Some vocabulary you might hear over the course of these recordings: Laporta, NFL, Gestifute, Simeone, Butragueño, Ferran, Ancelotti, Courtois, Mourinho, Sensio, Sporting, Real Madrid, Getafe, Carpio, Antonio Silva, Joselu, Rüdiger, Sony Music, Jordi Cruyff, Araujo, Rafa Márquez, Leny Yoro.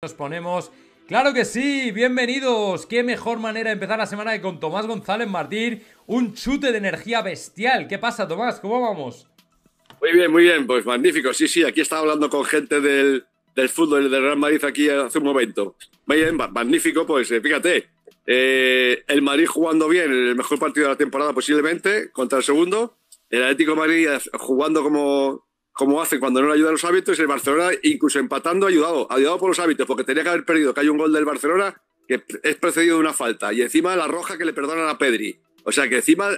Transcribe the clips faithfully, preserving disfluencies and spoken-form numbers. Nos ponemos, claro que sí, bienvenidos. Qué mejor manera de empezar la semana que con Tomás González Martín, un chute de energía bestial. ¿Qué pasa, Tomás? ¿Cómo vamos? Muy bien, muy bien, pues magnífico. Sí, sí, aquí estaba hablando con gente del, del fútbol del Real Madrid aquí hace un momento. Muy bien, magnífico, pues fíjate, eh, el Madrid jugando bien, el mejor partido de la temporada posiblemente, contra el segundo, el Atlético de Madrid jugando como... como hace cuando no le ayudan los hábitos, el Barcelona incluso empatando ha ayudado, ayudado por los hábitos, porque tenía que haber perdido, que hay un gol del Barcelona que es precedido de una falta, y encima la roja que le perdonan a Pedri. O sea que encima,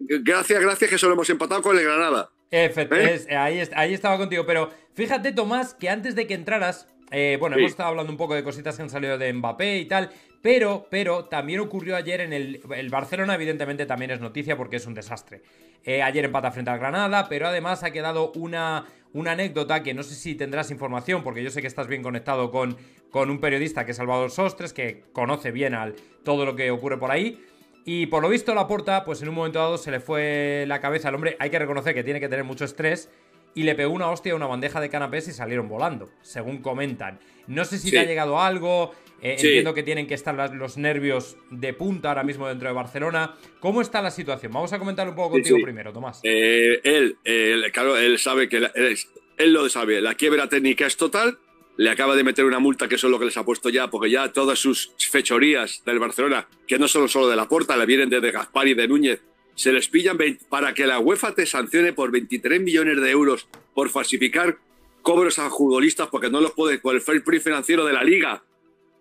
gracias, gracias que solo hemos empatado con el Granada. Efectivamente, ¿Eh? ahí, ahí estaba contigo, pero fíjate, Tomás, que antes de que entraras, eh, bueno, sí. hemos estado hablando un poco de cositas que han salido de Mbappé y tal, pero, pero también ocurrió ayer en el, el Barcelona, evidentemente también es noticia porque es un desastre. Eh, ayer empata frente al Granada, pero además ha quedado una, una anécdota que no sé si tendrás información, porque yo sé que estás bien conectado con, con un periodista que es Salvador Sostres, que conoce bien al, todo lo que ocurre por ahí. Y por lo visto Laporta, pues en un momento dado se le fue la cabeza al hombre. Hay que reconocer que tiene que tener mucho estrés. Y le pegó una hostia a una bandeja de canapés y salieron volando, según comentan. No sé si sí. te ha llegado algo. Eh, sí. Entiendo que tienen que estar los nervios de punta ahora mismo dentro de Barcelona. ¿Cómo está la situación? Vamos a comentar un poco contigo sí, sí. primero, Tomás. Eh, él, eh, claro, él sabe que... La, él, él lo sabe. La quiebra técnica es total. Le acaba de meter una multa, que eso es lo que les ha puesto ya, porque ya todas sus fechorías del Barcelona, que no son solo de Laporta, le vienen desde Gaspar y de Núñez, se les pillan para que la UEFA te sancione por veintitrés millones de euros por falsificar cobros a futbolistas, porque no los puedes, por el fair play financiero de la Liga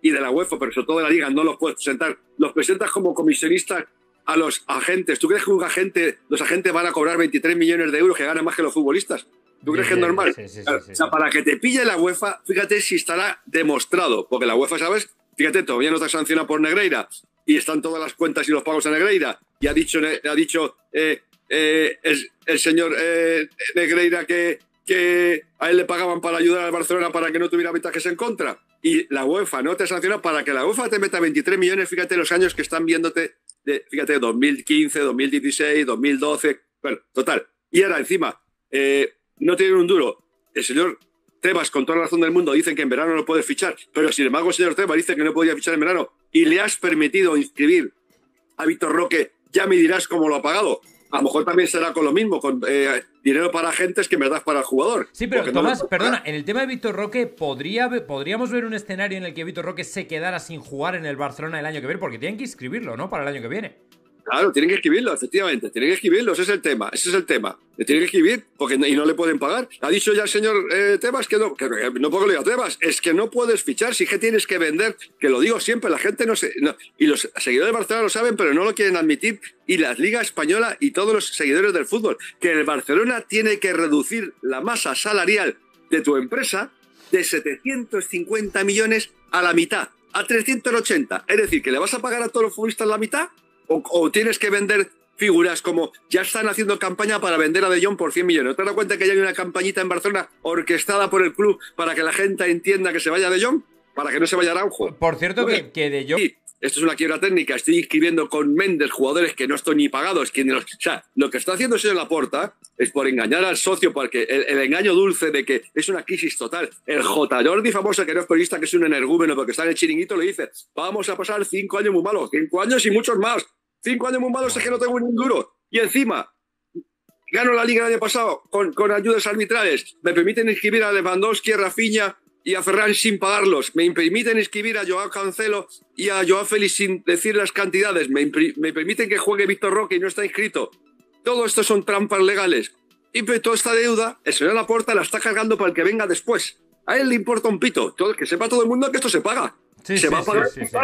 y de la UEFA, pero sobre todo de la Liga, no los puedes presentar. Los presentas como comisionistas a los agentes. ¿Tú crees que un agente, los agentes van a cobrar veintitrés millones de euros que ganan más que los futbolistas? ¿Tú crees sí, que es normal? Sí, sí, sí, o sea, sí. para que te pille la UEFA, fíjate si estará demostrado, porque la UEFA, ¿sabes? Fíjate, todavía no te sanciona por Negreira, y están todas las cuentas y los pagos a Negreira. Y ha dicho, ha dicho eh, eh, el, el señor eh, Negreira que, que a él le pagaban para ayudar al Barcelona para que no tuviera ventajas en contra. Y la UEFA no te sanciona para que la UEFA te meta veintitrés millones, fíjate los años que están viéndote, de, fíjate, dos mil quince, dos mil dieciséis, dos mil doce, bueno, total. Y ahora encima, eh, no tienen un duro. El señor Tebas, con toda la razón del mundo, dicen que en verano no puede fichar, pero sin embargo el señor Tebas dice que no podía fichar en verano y le has permitido inscribir a Víctor Roque. Ya me dirás cómo lo ha pagado. A lo mejor también será con lo mismo, con eh, dinero para agentes que en verdad es para el jugador. Sí, pero Tomás, no perdona, en el tema de Víctor Roque, ¿podría, podríamos ver un escenario en el que Víctor Roque se quedara sin jugar en el Barcelona el año que viene, porque tienen que inscribirlo, ¿no?, para el año que viene. Claro, tienen que escribirlo, efectivamente, tienen que escribirlo, ese es el tema, ese es el tema. Le tienen que escribir porque no, y no le pueden pagar. Ha dicho ya el señor eh, Tebas que no, que no puedo leer a Tebas, es que no puedes fichar, si que tienes que vender, que lo digo siempre, la gente no se... No, y los seguidores de Barcelona lo saben, pero no lo quieren admitir, y la Liga Española y todos los seguidores del fútbol, que el Barcelona tiene que reducir la masa salarial de tu empresa de setecientos cincuenta millones a la mitad, a trescientos ochenta. Es decir, que le vas a pagar a todos los futbolistas la mitad. O, o tienes que vender figuras como... Ya están haciendo campaña para vender a De Jong por cien millones. ¿Te das cuenta que ya hay una campañita en Barcelona orquestada por el club para que la gente entienda que se vaya De Jong? Para que no se vaya Araujo. Por cierto, bueno, que, que De Jong... Sí, esto es una quiebra técnica. Estoy inscribiendo con Mendes jugadores que no estoy ni pagados. Que ni los, o sea, lo que está haciendo el señor Laporta es por engañar al socio, porque el, el engaño dulce de que es una crisis total. El J. Jordi famoso, que no es periodista, que es un energúmeno, porque está en el chiringuito, le dice, vamos a pasar cinco años muy malos, cinco años y muchos más. Cinco años muy malos, es que no tengo ningún duro. Y encima, gano la Liga el año pasado con, con ayudas arbitrales. Me permiten inscribir a Lewandowski, a Rafinha y a Ferran sin pagarlos. Me permiten inscribir a Joao Cancelo y a Joao Félix sin decir las cantidades. Me, me permiten que juegue Víctor Roque y no está inscrito. Todo esto son trampas legales. Y toda esta deuda, el señor Laporta la está cargando para el que venga después. A él le importa un pito. Todo, que sepa todo el mundo que esto se paga. Sí, se sí, va a pagar, sí, sí, sí.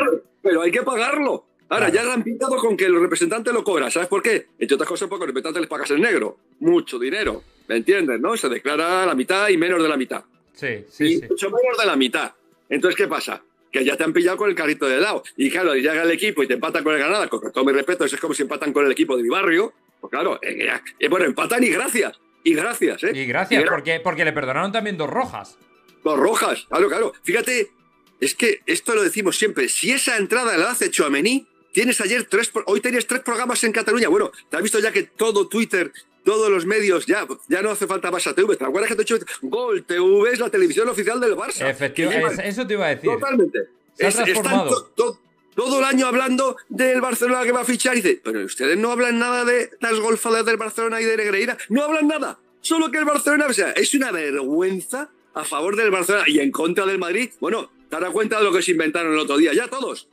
pero hay que pagarlo. Ahora, ya lo han pintado con que los representantes lo cobran. ¿Sabes por qué? Entre otras cosas, porque los representantes les pagas el negro. Mucho dinero. ¿Me entiendes, no? Se declara la mitad y menos de la mitad. Sí, sí, y sí. mucho menos de la mitad. Entonces, ¿qué pasa? Que ya te han pillado con el carrito de lado. Y claro, llega el equipo y te empatan con el Granada. Con todo mi respeto, eso es como si empatan con el equipo de mi barrio. Pues claro, eh, eh, bueno, empatan y gracias. Y gracias, ¿eh? Y gracias, y porque, porque le perdonaron también dos rojas. Dos rojas, claro, claro. Fíjate, es que esto lo decimos siempre. Si esa entrada la hace Tchouaméni... Tienes ayer tres, hoy tenías tres programas en Cataluña. Bueno, te has visto ya que todo Twitter todos los medios, ya, ya no hace falta Barça T V. ¿Te acuerdas que te he dicho? Gol T V es la televisión oficial del Barça. Efectivamente, es, eso te iba a decir. Totalmente. Se ha transformado. Es, están to, to, todo el año hablando del Barcelona que va a fichar y dice, pero ustedes no hablan nada de las golfadas del Barcelona y de Negreira. No hablan nada. Solo que el Barcelona, o sea, es una vergüenza a favor del Barcelona y en contra del Madrid. Bueno, te darás cuenta de lo que se inventaron el otro día, ya todos,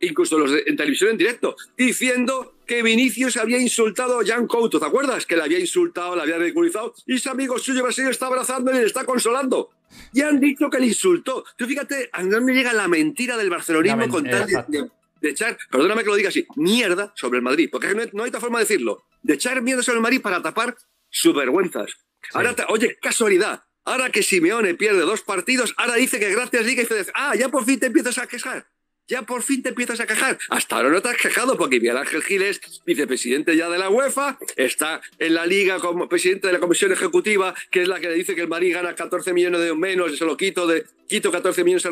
incluso los de, en televisión en directo, diciendo que Vinicius había insultado a Jan Couto, ¿te acuerdas? Que le había insultado, le había ridiculizado, y ese amigo suyo brasileño está abrazando y le está consolando. Y han dicho que le insultó. Tú fíjate, a dónde llega la mentira del barcelonismo men con tal de, de, de echar, perdóname que lo diga así, mierda sobre el Madrid, porque no, no hay otra forma de decirlo, de echar mierda sobre el Madrid para tapar sus vergüenzas. Sí. Ahora, oye, casualidad, ahora que Simeone pierde dos partidos, ahora dice que gracias Liga y dice, ah, ya por fin te empiezas a quejar. Ya por fin te empiezas a quejar. Hasta ahora no te has quejado porque Miguel Ángel Gil es vicepresidente ya de la UEFA, está en la Liga como presidente de la Comisión Ejecutiva, que es la que le dice que el Madrid gana catorce millones de euros menos, se lo quito, de, quito catorce millones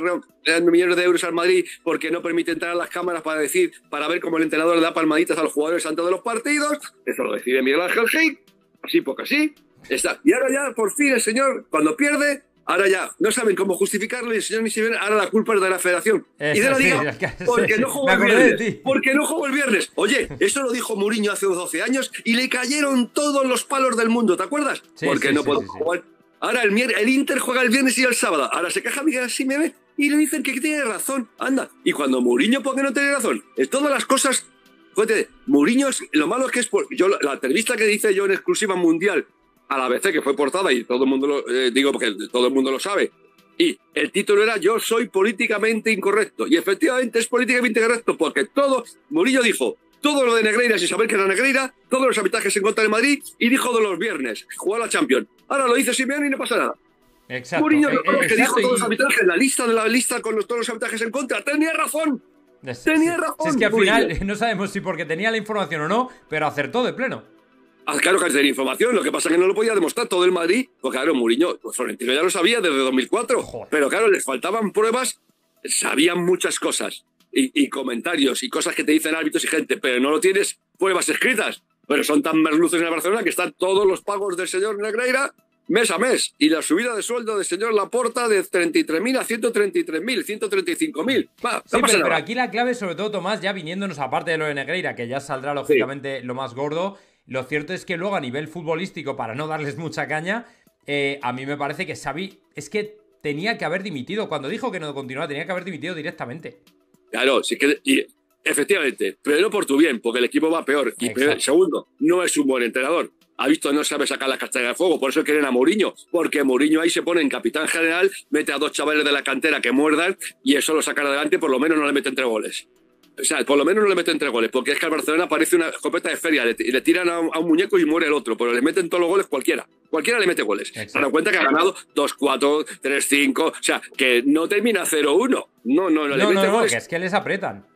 de euros al Madrid porque no permite entrar a las cámaras para decir, para ver cómo el entrenador le da palmaditas a los jugadores antes de los partidos. Eso lo decide Miguel Ángel Gil, así porque así. Está. Y ahora ya, por fin, el señor, cuando pierde, ahora ya no saben cómo justificarlo y el señor ni siquiera, ahora la culpa es de la federación. Eso, y de la Liga, sí, porque, sí, no jugó el viernes, porque no jugó el viernes. Oye, eso lo dijo Mourinho hace doce años y le cayeron todos los palos del mundo, ¿te acuerdas? Sí, porque sí, no sí, puedo sí, jugar. Sí. Ahora el, el Inter juega el viernes y el sábado. Ahora se queja Miguel Simeone y le dicen que tiene razón. Anda, y cuando Mourinho, ¿por qué no tiene razón? Es todas las cosas... Fíjate, Mourinho, lo malo es que es... Por, yo, la entrevista que hice yo en exclusiva mundial... a la B C, que fue portada y todo el mundo lo eh, digo porque todo el mundo lo sabe, y el título era yo soy políticamente incorrecto, y efectivamente es políticamente incorrecto porque todo, Mourinho dijo todo lo de Negreira sin saber que era Negreira, todos los arbitrajes en contra de Madrid, y dijo de los viernes jugar a la Champions, ahora lo dice Simeone y no pasa nada. Exacto. Mourinho no, eh, que dijo todos los arbitrajes, la lista de la lista con los, todos los arbitrajes en contra, tenía razón. Tenía razón. Si es que al final no sabemos si porque tenía la información o no, pero acertó de pleno. Claro que tenía información, lo que pasa es que no lo podía demostrar todo el Madrid, porque claro, Mourinho, pues Florentino ya lo sabía desde dos mil cuatro, ¡joder! Pero claro, les faltaban pruebas, sabían muchas cosas, y, y comentarios, y cosas que te dicen árbitros y gente, pero no lo tienes pruebas escritas, pero son tan merluces en el Barcelona que están todos los pagos del señor Negreira mes a mes, y la subida de sueldo del señor Laporta de treinta y tres mil a ciento treinta y tres mil, ciento treinta y cinco mil. Va, sí, pero, pero aquí la clave, sobre todo Tomás, ya viniéndonos aparte de lo de Negreira, que ya saldrá lógicamente sí. Lo más gordo... Lo cierto es que luego a nivel futbolístico, para no darles mucha caña, eh, a mí me parece que Xavi es que tenía que haber dimitido. Cuando dijo que no continuaba, tenía que haber dimitido directamente. Claro, sí que, y, efectivamente. Pero no por tu bien, porque el equipo va peor. Y peor, segundo, no es un buen entrenador. Ha visto, no sabe sacar las castañas de fuego. Por eso quieren a Mourinho. Porque Mourinho ahí se pone en capitán general, mete a dos chavales de la cantera que muerdan y eso lo sacan adelante, por lo menos no le meten tres goles. O sea, por lo menos no le meten tres goles, porque es que al Barcelona parece una escopeta de feria, le, le tiran a un, a un muñeco y muere el otro, pero le meten todos los goles cualquiera, cualquiera le mete goles. Se dan cuenta que ha ganado dos cuatro, tres cinco, o sea, que no termina cero uno. No, no, no, no le meten no, no, goles. Que es que les apretan.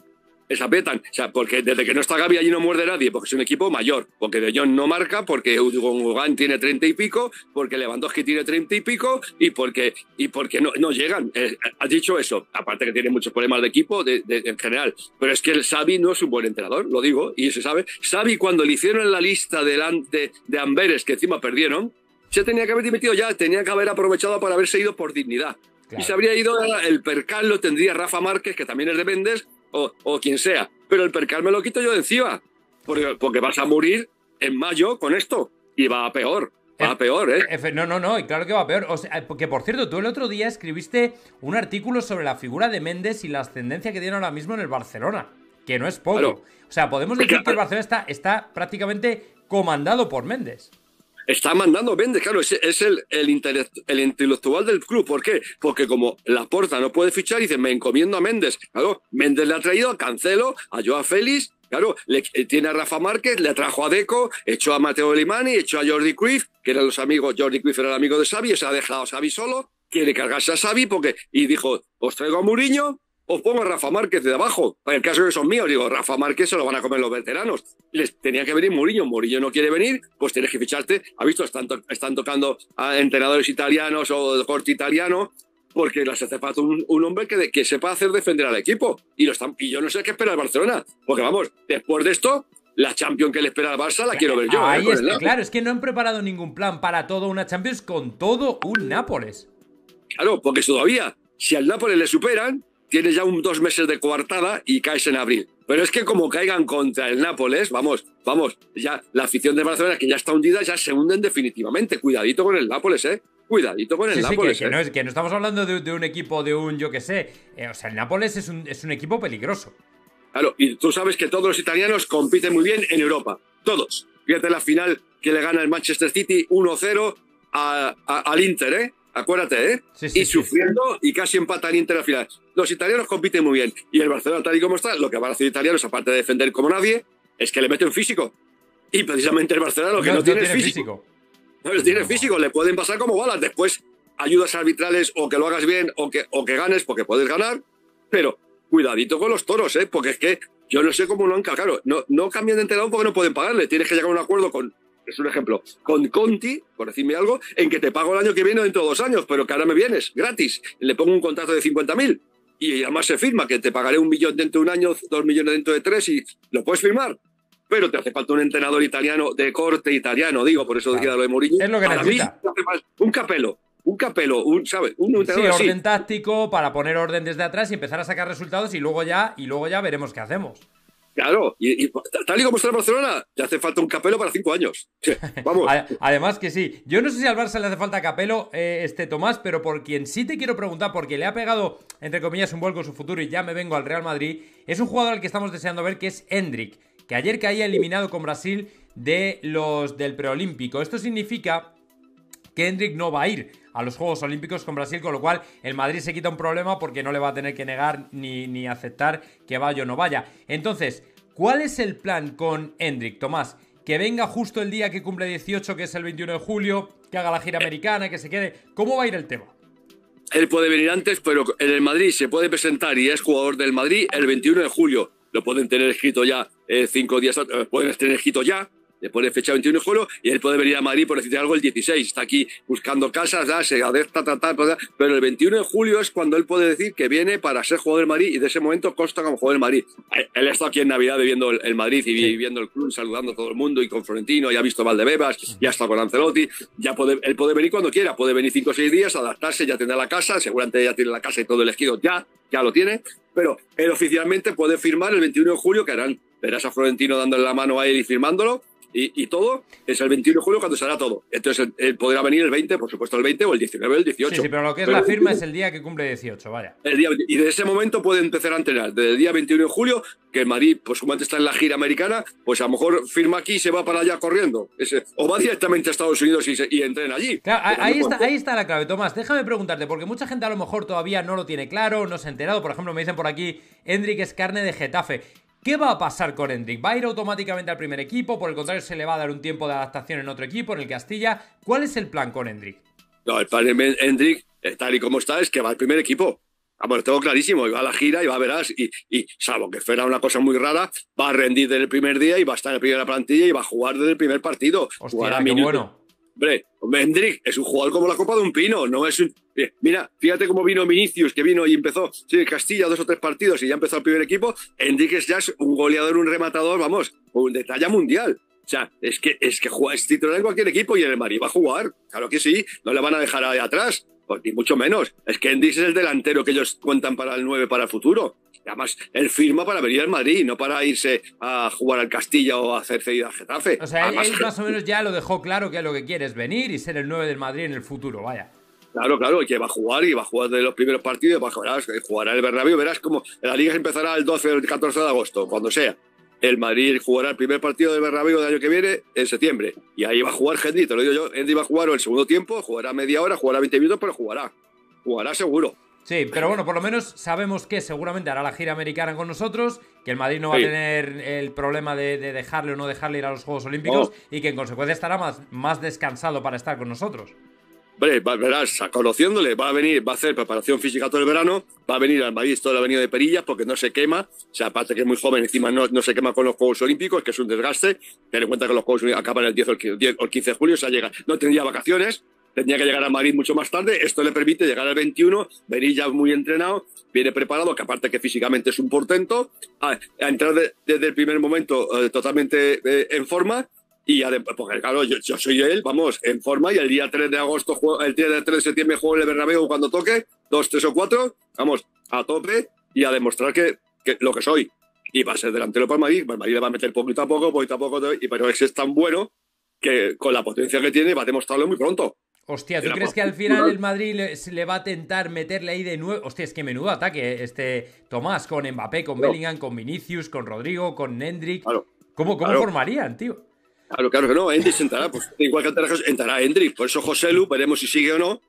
Les apretan, o sea, porque desde que no está Gavi allí no muerde nadie, porque es un equipo mayor, porque De Jong no marca, porque Ugán tiene treinta y pico, porque Lewandowski tiene treinta y pico, y porque, y porque no, no llegan. Eh, has dicho eso, aparte que tiene muchos problemas de equipo de, de, en general, pero es que el Xavi no es un buen entrenador, lo digo, y se sabe. Xavi, cuando le hicieron la lista de, de, de Amberes, que encima perdieron, se tenía que haber dimitido ya, tenía que haber aprovechado para haberse ido por dignidad. Claro. Y se habría ido, el percal lo tendría Rafa Márquez, que también es de Mendes, O, o quien sea, pero el percal me lo quito yo de encima, porque, porque vas a morir en mayo con esto, y va a peor, va a peor, ¿eh? F, no, no, no, y claro que va a peor, o sea, que por cierto, tú el otro día escribiste un artículo sobre la figura de Mendes y la ascendencia que tiene ahora mismo en el Barcelona, que no es poco, claro. O sea, podemos decir que el Barcelona está, está prácticamente comandado por Mendes. Está mandando Mendes, claro, es, es el, el, intelectu el intelectual del club. ¿Por qué? Porque como Laporta no puede fichar, dice, me encomiendo a Mendes. Claro, Mendes le ha traído a Cancelo, a Joao Félix, claro, le, tiene a Rafa Márquez, le trajo a Deco, echó a Mateo Limani, echó a Jordi Cruyff, que eran los amigos, Jordi Cruyff era el amigo de Xavi, se ha dejado a Xavi solo, quiere cargarse a Xavi porque, y dijo, os traigo a Mourinho, os pongo a Rafa Márquez de abajo. Para el caso que son míos, digo, Rafa Márquez se lo van a comer los veteranos. Les tenía que venir Mourinho. Mourinho no quiere venir, pues tienes que ficharte. Ha visto, están, to están tocando a entrenadores italianos o de corte italiano, porque les hace falta un, un hombre que, de, que sepa hacer defender al equipo. Y, lo están, y yo no sé qué espera el Barcelona. Porque vamos, después de esto, la Champions que le espera al Barça la quiero ver yo. Ahí eh, está, claro, es que no han preparado ningún plan para todo una Champions con todo un Nápoles. Claro, porque todavía, si al Nápoles le superan, tienes ya un dos meses de coartada y caes en abril. Pero es que como caigan contra el Nápoles, vamos, vamos, ya la afición de Barcelona, que ya está hundida, ya se hunden definitivamente. Cuidadito con el Nápoles, ¿eh? Cuidadito con el sí, Nápoles. Sí, que, eh. que, no es, que no estamos hablando de, de un equipo, de un, yo qué sé. Eh, o sea, el Nápoles es un, es un equipo peligroso. Claro, y tú sabes que todos los italianos compiten muy bien en Europa. Todos. Fíjate la final que le gana el Manchester City uno cero al Inter, ¿eh? Acuérdate, ¿eh? Sí, sí, y sufriendo sí, sí. y casi empatan Inter al final. Los italianos compiten muy bien. Y el Barcelona, tal y como está, lo que van a hacer italianos, aparte de defender como nadie, es que le meten físico. Y precisamente el Barcelona lo que no, no, no tiene es físico. físico. No les tiene no. físico, le pueden pasar como balas. Después, ayudas arbitrales o que lo hagas bien o que, o que ganes, porque puedes ganar. Pero cuidadito con los toros, ¿eh? Porque es que yo no sé cómo lo han cargado. No, no cambian de entrenador porque no pueden pagarle. Tienes que llegar a un acuerdo con... Es un ejemplo, con Conti, por decirme algo, en que te pago el año que viene o dentro de dos años, pero que ahora me vienes, gratis. Le pongo un contrato de cincuenta mil y además se firma que te pagaré un millón dentro de un año, dos millones dentro de tres y lo puedes firmar. Pero te hace falta un entrenador italiano, de corte italiano, digo, por eso claro. decía lo de Mourinho. Es lo que necesita. Un Capello, un Capello, un, ¿sabes? Un entrenador sí, así. Orden táctico para poner orden desde atrás y empezar a sacar resultados y luego ya, y luego ya veremos qué hacemos. Claro, y, y tal y como está el Barcelona, te hace falta un Capello para cinco años. Vamos. Además que sí. Yo no sé si al Barça le hace falta Capello, eh, este Tomás, pero por quien sí te quiero preguntar, porque le ha pegado, entre comillas, un vuelco en su futuro y ya me vengo al Real Madrid, es un jugador al que estamos deseando ver, que es Endrick, que ayer caía eliminado con Brasil de los del preolímpico. Esto significa que Endrick no va a ir a los Juegos Olímpicos con Brasil, con lo cual el Madrid se quita un problema porque no le va a tener que negar ni, ni aceptar que vaya o no vaya. Entonces, ¿cuál es el plan con Endrick, Tomás? Que venga justo el día que cumple dieciocho, que es el veintiuno de julio, que haga la gira americana, que se quede. ¿Cómo va a ir el tema? Él puede venir antes, pero en el Madrid se puede presentar y es jugador del Madrid el veintiuno de julio. Lo pueden tener escrito ya eh, cinco días antes, lo pueden tener escrito ya. Le pone fecha veintiuno de julio y él puede venir a Madrid, por decirte algo, el dieciséis. Está aquí buscando casas, ¿da? se adapta, tratar, tratar, pero el veintiuno de julio es cuando él puede decir que viene para ser jugador del Madrid y de ese momento consta como jugador del Madrid. Él ha estado aquí en Navidad viviendo el Madrid y sí. viviendo el club, saludando a todo el mundo y con Florentino, ya ha visto Valdebebas, ya ha estado con Ancelotti. Ya puede, él puede venir cuando quiera, puede venir cinco o seis días, adaptarse, ya tendrá la casa, seguramente ya tiene la casa y todo elegido ya, ya lo tiene, pero él oficialmente puede firmar el veintiuno de julio, que harán, verás a Florentino dándole la mano a él y firmándolo. Y, y todo es el veintiuno de julio cuando será todo. Entonces él podrá venir el veinte, por supuesto el veinte o el diecinueve, el dieciocho. Sí, sí, pero lo que es pero la firma el... es el día que cumple dieciocho, vaya. El día, y de ese momento puede empezar a entrenar. Desde el día veintiuno de julio, que el Madrid, pues como antes está en la gira americana, pues a lo mejor firma aquí y se va para allá corriendo. Ese, o va directamente a Estados Unidos y, se, y entrena allí. Claro, ahí está, ahí está la clave, Tomás. Déjame preguntarte, porque mucha gente a lo mejor todavía no lo tiene claro, no se ha enterado. Por ejemplo, me dicen por aquí, Endrick es carne de Getafe. ¿Qué va a pasar con Endrick? ¿Va a ir automáticamente al primer equipo? ¿Por el contrario se le va a dar un tiempo de adaptación en otro equipo, en el Castilla? ¿Cuál es el plan con Endrick? No, el plan de Endrick, tal y como está, es que va al primer equipo. Vamos, lo tengo clarísimo. Y va a la gira y va a verás. Y, y salvo que fuera una cosa muy rara, va a rendir desde el primer día y va a estar en la primera plantilla y va a jugar desde el primer partido. Hostia, qué bueno. Hombre, Endrick es un jugador como la copa de un pino, no es un... Mira, fíjate cómo vino Vinicius, que vino y empezó, sí, Castilla, dos o tres partidos y ya empezó el primer equipo. Endrick es ya un goleador, un rematador, vamos, un de talla mundial. O sea, es que, es que juega, es titular en cualquier equipo y en el Madrid va a jugar, claro que sí, no le van a dejar ahí atrás, ni mucho menos. Es que Endrick es el delantero que ellos cuentan para el nueve, para el futuro. Además, él firma para venir al Madrid, no para irse a jugar al Castilla o a hacerse ir al Getafe. O sea, Además, él más o menos ya lo dejó claro que lo que quiere es venir y ser el nueve del Madrid en el futuro, vaya. Claro, claro, que va a jugar y va a jugar de los primeros partidos, va a jugar, jugará el Bernabéu, verás como la liga empezará el doce o el catorce de agosto, cuando sea. El Madrid jugará el primer partido del Bernabéu del año que viene en septiembre. Y ahí va a jugar Endrick, te lo digo yo, Endrick va a jugar el segundo tiempo, jugará media hora, jugará veinte minutos, pero jugará. Jugará seguro. Sí, pero bueno, por lo menos sabemos que seguramente hará la gira americana con nosotros, que el Madrid no va sí. a tener el problema de, de dejarle o no dejarle ir a los Juegos Olímpicos no. y que en consecuencia estará más, más descansado para estar con nosotros. Vale, verás, conociéndole, va a venir, va a hacer preparación física todo el verano, va a venir al Madrid, todo el avenida de Perillas, porque no se quema, o sea, aparte que es muy joven, encima no, no se quema con los Juegos Olímpicos, que es un desgaste. Ten en cuenta que los Juegos Olímpicos acaban el diez o el quince de julio, o sea, llega, no tendría vacaciones. tenía que llegar a Madrid mucho más tarde. Esto le permite llegar al veintiuno, venir ya muy entrenado, viene preparado, que aparte que físicamente es un portento, a, a entrar de, desde el primer momento eh, totalmente eh, en forma. Y además, porque claro, yo, yo soy él, vamos, en forma, y el día tres de agosto, juego, el día tres de septiembre juego en el Bernabéu cuando toque, dos, tres o cuatro, vamos, a tope y a demostrar que, que lo que soy. Y va a ser delantero para Madrid, para Madrid le va a meter poquito a poco, poquito a poco, y, pero ese es tan bueno que con la potencia que tiene va a demostrarlo muy pronto. Hostia, ¿tú crees que al final el Madrid le, le va a tentar meterle ahí de nuevo? Hostia, es que menudo ataque este Tomás, con Mbappé, con claro. Bellingham, con Vinicius, con Rodrigo, con Endrick. Claro. ¿Cómo, cómo claro. formarían, tío? Claro, claro que no, Endrick entrará, pues igual que entrará, entrará Endrick, por eso Joselu, veremos si sigue o no,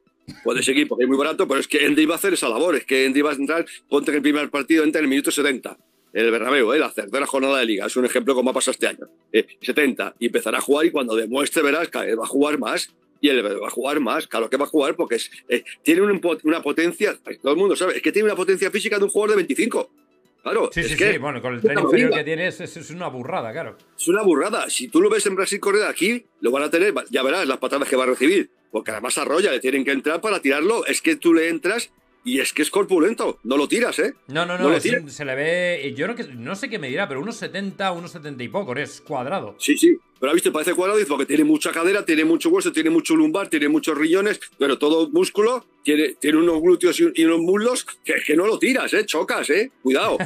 puede seguir porque es muy barato, pero es que Endrick va a hacer esa labor, es que Endrick va a entrar, ponte que el primer partido entra en el minuto setenta, en el Bernabéu, ¿eh? La tercera jornada de Liga, es un ejemplo como ha pasado este año, eh, setenta, y empezará a jugar y cuando demuestre, verás, va a jugar más, y él va a jugar más, claro que va a jugar porque es, eh, tiene un, una potencia, todo el mundo sabe, es que tiene una potencia física de un jugador de veinticinco. Claro, sí, es sí, que sí, bueno, con el tren inferior que tienes es, es una burrada, claro. Es una burrada. Si tú lo ves en Brasil correr aquí, lo van a tener, ya verás las patadas que va a recibir, porque además arrolla, le tienen que entrar para tirarlo. Es que tú le entras y es que es corpulento, no lo tiras, ¿eh? No, no, no, no un, se le ve, yo creo que, no sé qué me dirá, pero unos setenta, unos setenta y poco, es cuadrado. Sí, sí, pero ha visto, parece cuadrado porque tiene mucha cadera, tiene mucho hueso, tiene mucho lumbar, tiene muchos riñones, pero todo músculo. Tiene, tiene unos glúteos y unos muslos que, que no lo tiras, ¿eh? Chocas, ¿eh? Cuidado.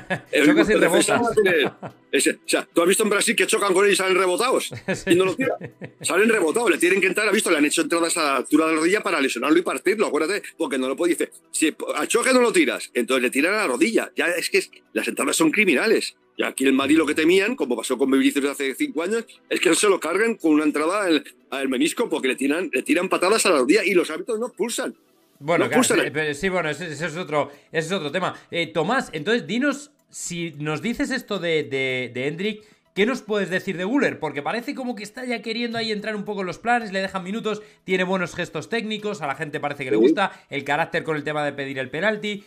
Chocas y rebotas. O sea, tú has visto en Brasil que chocan con él y salen rebotados. Y no lo tiran. Salen rebotados, le tienen que entrar. ¿Has visto? Le han hecho entradas a la altura de la rodilla para lesionarlo y partirlo, acuérdate, porque no lo puede. Dice, si al choque no lo tiras, entonces le tiran a la rodilla. Ya es que es, las entradas son criminales. Y aquí el Madrid lo que temían, como pasó con Vinicius hace cinco años, es que no se lo carguen con una entrada al, al menisco porque le tiran, le tiran patadas a la rodilla y los árbitros no expulsan. Bueno, no, claro, sí, bueno, ese, ese, es otro, ese es otro tema. Eh, Tomás, entonces, dinos, si nos dices esto de, de, de Endrick, ¿qué nos puedes decir de Güler? Porque parece como que está ya queriendo ahí entrar un poco en los planes, le dejan minutos, tiene buenos gestos técnicos, a la gente parece que le gusta, el carácter con el tema de pedir el penalti,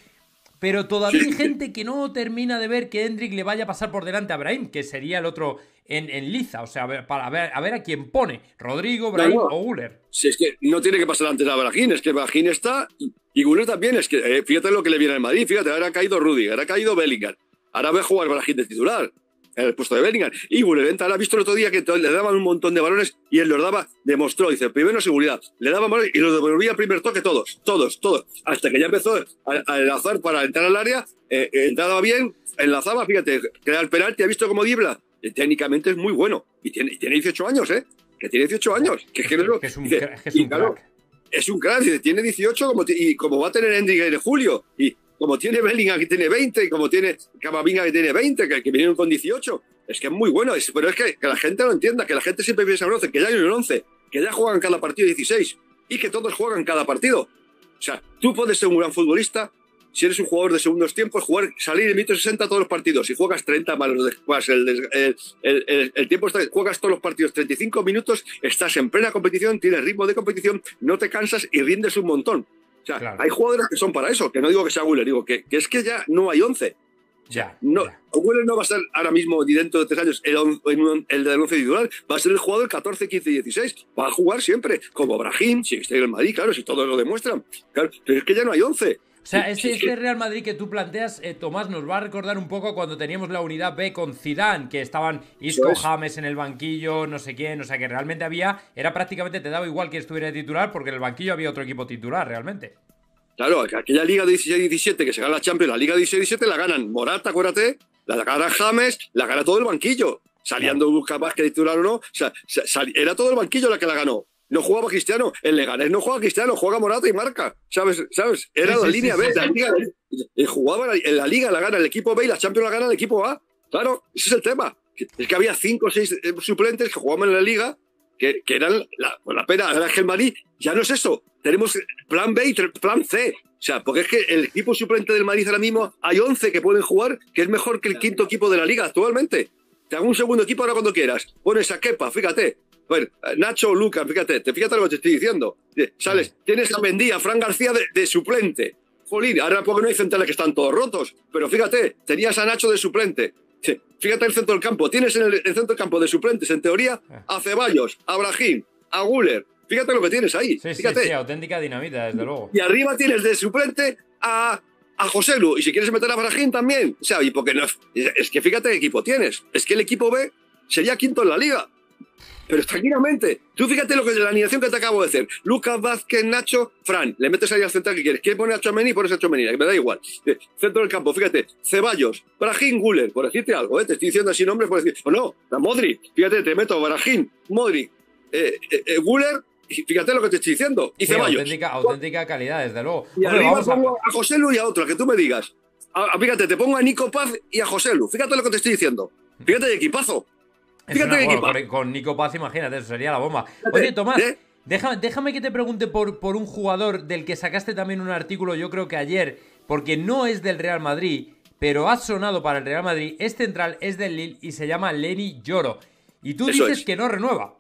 pero todavía sí. hay gente que no termina de ver que Endrick le vaya a pasar por delante a Brahim, que sería el otro en, en liza, o sea, para ver, a ver a quién pone, Rodrigo, Brahim no, no. o Güler. Si es que no tiene que pasar antes a Brahim, es que Brahim está y Güler también. Es que eh, fíjate lo que le viene al Madrid, fíjate, ahora ha caído Rudy, ahora ha caído Bellingham, ahora va a jugar Brahim de titular en el puesto de Bellingham. Y Güler, ¿has visto el otro día que le daban un montón de balones y él los daba, demostró, dice, primero seguridad, le daban balones y los devolvía al primer toque todos, todos, todos, hasta que ya empezó a, a enlazar para entrar al área, eh, entraba bien, enlazaba, fíjate, crea el penalti, ¿has visto cómo diebla? Eh, técnicamente es muy bueno y tiene, tiene dieciocho años, ¿eh? Que tiene dieciocho años, que es, que no, que es un, dice, crack, es un claro, crack. Es un crack, tiene dieciocho como, y como va a tener Endrick en julio, y como tiene Bellingham que tiene veinte, y como tiene Camavinga que tiene veinte, que, que vinieron con dieciocho, es que es muy bueno, es, pero es que, que la gente no entienda, que la gente siempre piensa en once, que ya hay un once, que ya juegan cada partido dieciséis, y que todos juegan cada partido. O sea, tú puedes ser un gran futbolista, si eres un jugador de segundos tiempos, jugar, salir en sesenta todos los partidos. Si juegas treinta más después, el, el, el, el, el tiempo está, juegas todos los partidos treinta y cinco minutos, estás en plena competición, tienes ritmo de competición, no te cansas y rindes un montón. O sea, claro. Hay jugadores que son para eso, que no digo que sea Güler, digo que, que es que ya no hay once. Ya, no, ya. Güler no va a ser ahora mismo, dentro de tres años, el, el, el del once titular, va a ser el jugador catorce, quince y dieciséis. Va a jugar siempre, como Brahim, si está en el Madrid, claro, si todos lo demuestran. Claro, pero es que ya no hay once. O sea, este, este Real Madrid que tú planteas, eh, Tomás, nos va a recordar un poco cuando teníamos la unidad B con Zidane, que estaban Isco, ¿sabes? James en el banquillo, no sé quién, o sea, que realmente había, era prácticamente, te daba igual que estuviera de titular, porque en el banquillo había otro equipo titular, realmente. Claro, aquella Liga de dieciséis diecisiete que se gana la Champions, la Liga de dieciséis diecisiete la ganan Morata, acuérdate, la gana James, la gana todo el banquillo, saliendo Lucas Vázquez titular o no, o sea, sal, era todo el banquillo la que la ganó. No jugaba Cristiano, el Leganés no juega Cristiano, juega Morata y marca, ¿sabes? ¿Sabes? Era sí, la sí, línea sí, B, sí, la sí. Liga B. Jugaba en la Liga, la gana el equipo B y la Champions la gana el equipo A. Claro, ese es el tema. Es que había cinco o seis suplentes que jugaban en la Liga, que, que eran la, la pena, era el Madrid. Ya no es eso, tenemos plan B y plan C. O sea, porque es que el equipo suplente del Madrid ahora mismo hay once que pueden jugar, que es mejor que el quinto equipo de la Liga actualmente. Te hago un segundo equipo ahora cuando quieras. Pones a Kepa, fíjate. A ver, Nacho, Lucas, fíjate, te fíjate lo que te estoy diciendo. Sales, tienes a Mendy, a Fran García de, de suplente. Jolín, ahora porque no hay centrales que están todos rotos, pero fíjate, tenías a Nacho de suplente. Fíjate el centro del campo, tienes en el, el centro del campo de suplentes, en teoría, a Ceballos, a Brahim, a Güler. Fíjate lo que tienes ahí. Sí, fíjate. Sí, sí, auténtica dinamita, desde luego. Y arriba tienes de suplente a, a Joselu. Y si quieres meter a Brahim también. O sea, y porque no, es que fíjate qué equipo tienes. Es que el equipo B sería quinto en la liga. Pero tranquilamente, tú fíjate lo que es la alineación que te acabo de hacer. Lucas Vázquez, Nacho, Fran, le metes ahí al central que quieres. ¿Quieres poner a Tchouaméni? Pones a Tchouaméni, que me da igual. Centro del campo, fíjate, Ceballos, Brahim, Güler, por decirte algo, ¿eh? Te estoy diciendo así nombres, por decir, o no, a Modric, fíjate, te meto Brahim, Modric, eh, eh, eh, Güler, fíjate lo que te estoy diciendo, y sí, Ceballos. Auténtica, auténtica calidad, desde luego. Y hombre, arriba pongo a, a Joselu y a otro, que tú me digas. A, a, fíjate, te pongo a Nico Paz y a Joselu, fíjate lo que te estoy diciendo. Fíjate de equipazo. Fíjate una, bueno, con Nico Paz, imagínate, eso sería la bomba. Oye, Tomás, ¿eh? déjame, déjame que te pregunte por, por un jugador del que sacaste también un artículo, yo creo que ayer, porque no es del Real Madrid, pero ha sonado para el Real Madrid, es central, es del Lille y se llama Leny Yoro. Y tú eso dices es. que no renueva.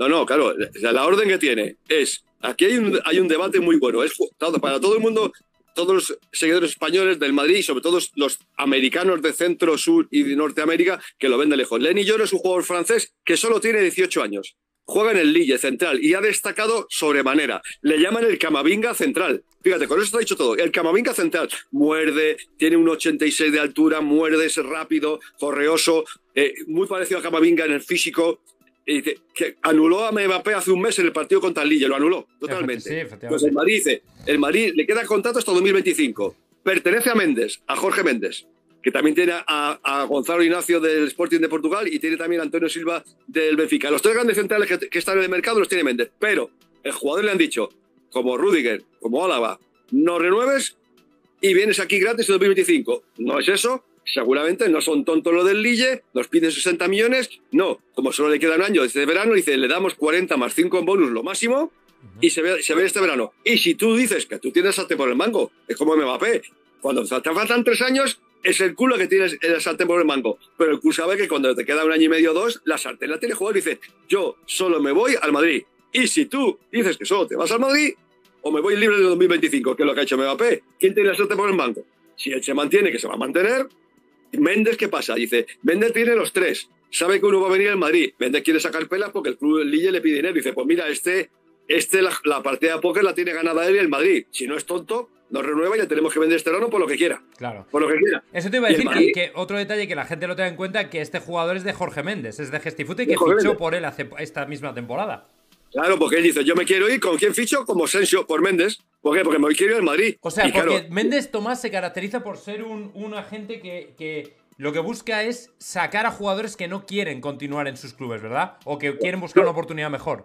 No, no, claro, la, la orden que tiene es... Aquí hay un, hay un debate muy bueno, es para todo el mundo... Todos los seguidores españoles del Madrid y sobre todo los americanos de centro, sur y de Norteamérica que lo ven de lejos. Leny Yoro es un jugador francés que solo tiene dieciocho años. Juega en el Lille central y ha destacado sobremanera. Le llaman el Camavinga central. Fíjate, con eso está dicho todo. El Camavinga central muerde, tiene un ochenta y seis de altura, muerde, es rápido, correoso, eh, muy parecido a Camavinga en el físico. Y que, que anuló a Mbappé hace un mes en el partido contra el Lille, lo anuló totalmente. Sí, efectivamente. Pues el Madrid dice, el Madrid le queda contrato hasta dos mil veinticinco. Pertenece a Mendes, a Jorge Mendes, que también tiene a, a Gonzalo Ignacio del Sporting de Portugal y tiene también a Antonio Silva del Benfica. Los tres grandes centrales que, que están en el mercado los tiene Mendes, pero el jugador le han dicho, como Rüdiger, como Álava, no renueves y vienes aquí gratis en dos mil veinticinco. No es eso. Seguramente no son tontos lo del Lille, nos piden sesenta millones, no, como solo le queda un año este verano, dice, le damos cuarenta más cinco en bonus, lo máximo, uh-huh. y se ve, se ve este verano. Y si tú dices que tú tienes salte por el mango, es como Mbappé, cuando te faltan tres años, es el culo que tienes el sartén por el mango. Pero el culo sabe que cuando te queda un año y medio o dos, la sartén la tiene el jugador y dice, yo solo me voy al Madrid. Y si tú dices que solo te vas al Madrid, o me voy libre de dos mil veinticinco, que es lo que ha hecho Mbappé, ¿quién tiene la sartén por el mango? Si él se mantiene, que se va a mantener... Mendes, ¿qué pasa? Dice, Mendes tiene los tres, sabe que uno va a venir al Madrid, Mendes quiere sacar pelas porque el club Lille le pide dinero, dice, pues mira, este, este la, la partida de póker la tiene ganada él y el Madrid, si no es tonto, nos renueva y le tenemos que vender este verano por lo que quiera. Claro. Por lo que quiera. Eso te iba a decir, Madrid, que, que otro detalle que la gente lo tenga en cuenta, que este jugador es de Jorge Mendes, es de Gestifute, que fichó Mendes por él hace, esta misma temporada. Claro, porque él dice, yo me quiero ir, ¿con quién ficho? Como Sensio, por Mendes. ¿Por qué? Porque me quiero ir al Madrid. O sea, y porque claro, Mendes, Tomás, se caracteriza por ser un, un agente que, que lo que busca es sacar a jugadores que no quieren continuar en sus clubes, ¿verdad? O que quieren buscar una oportunidad mejor.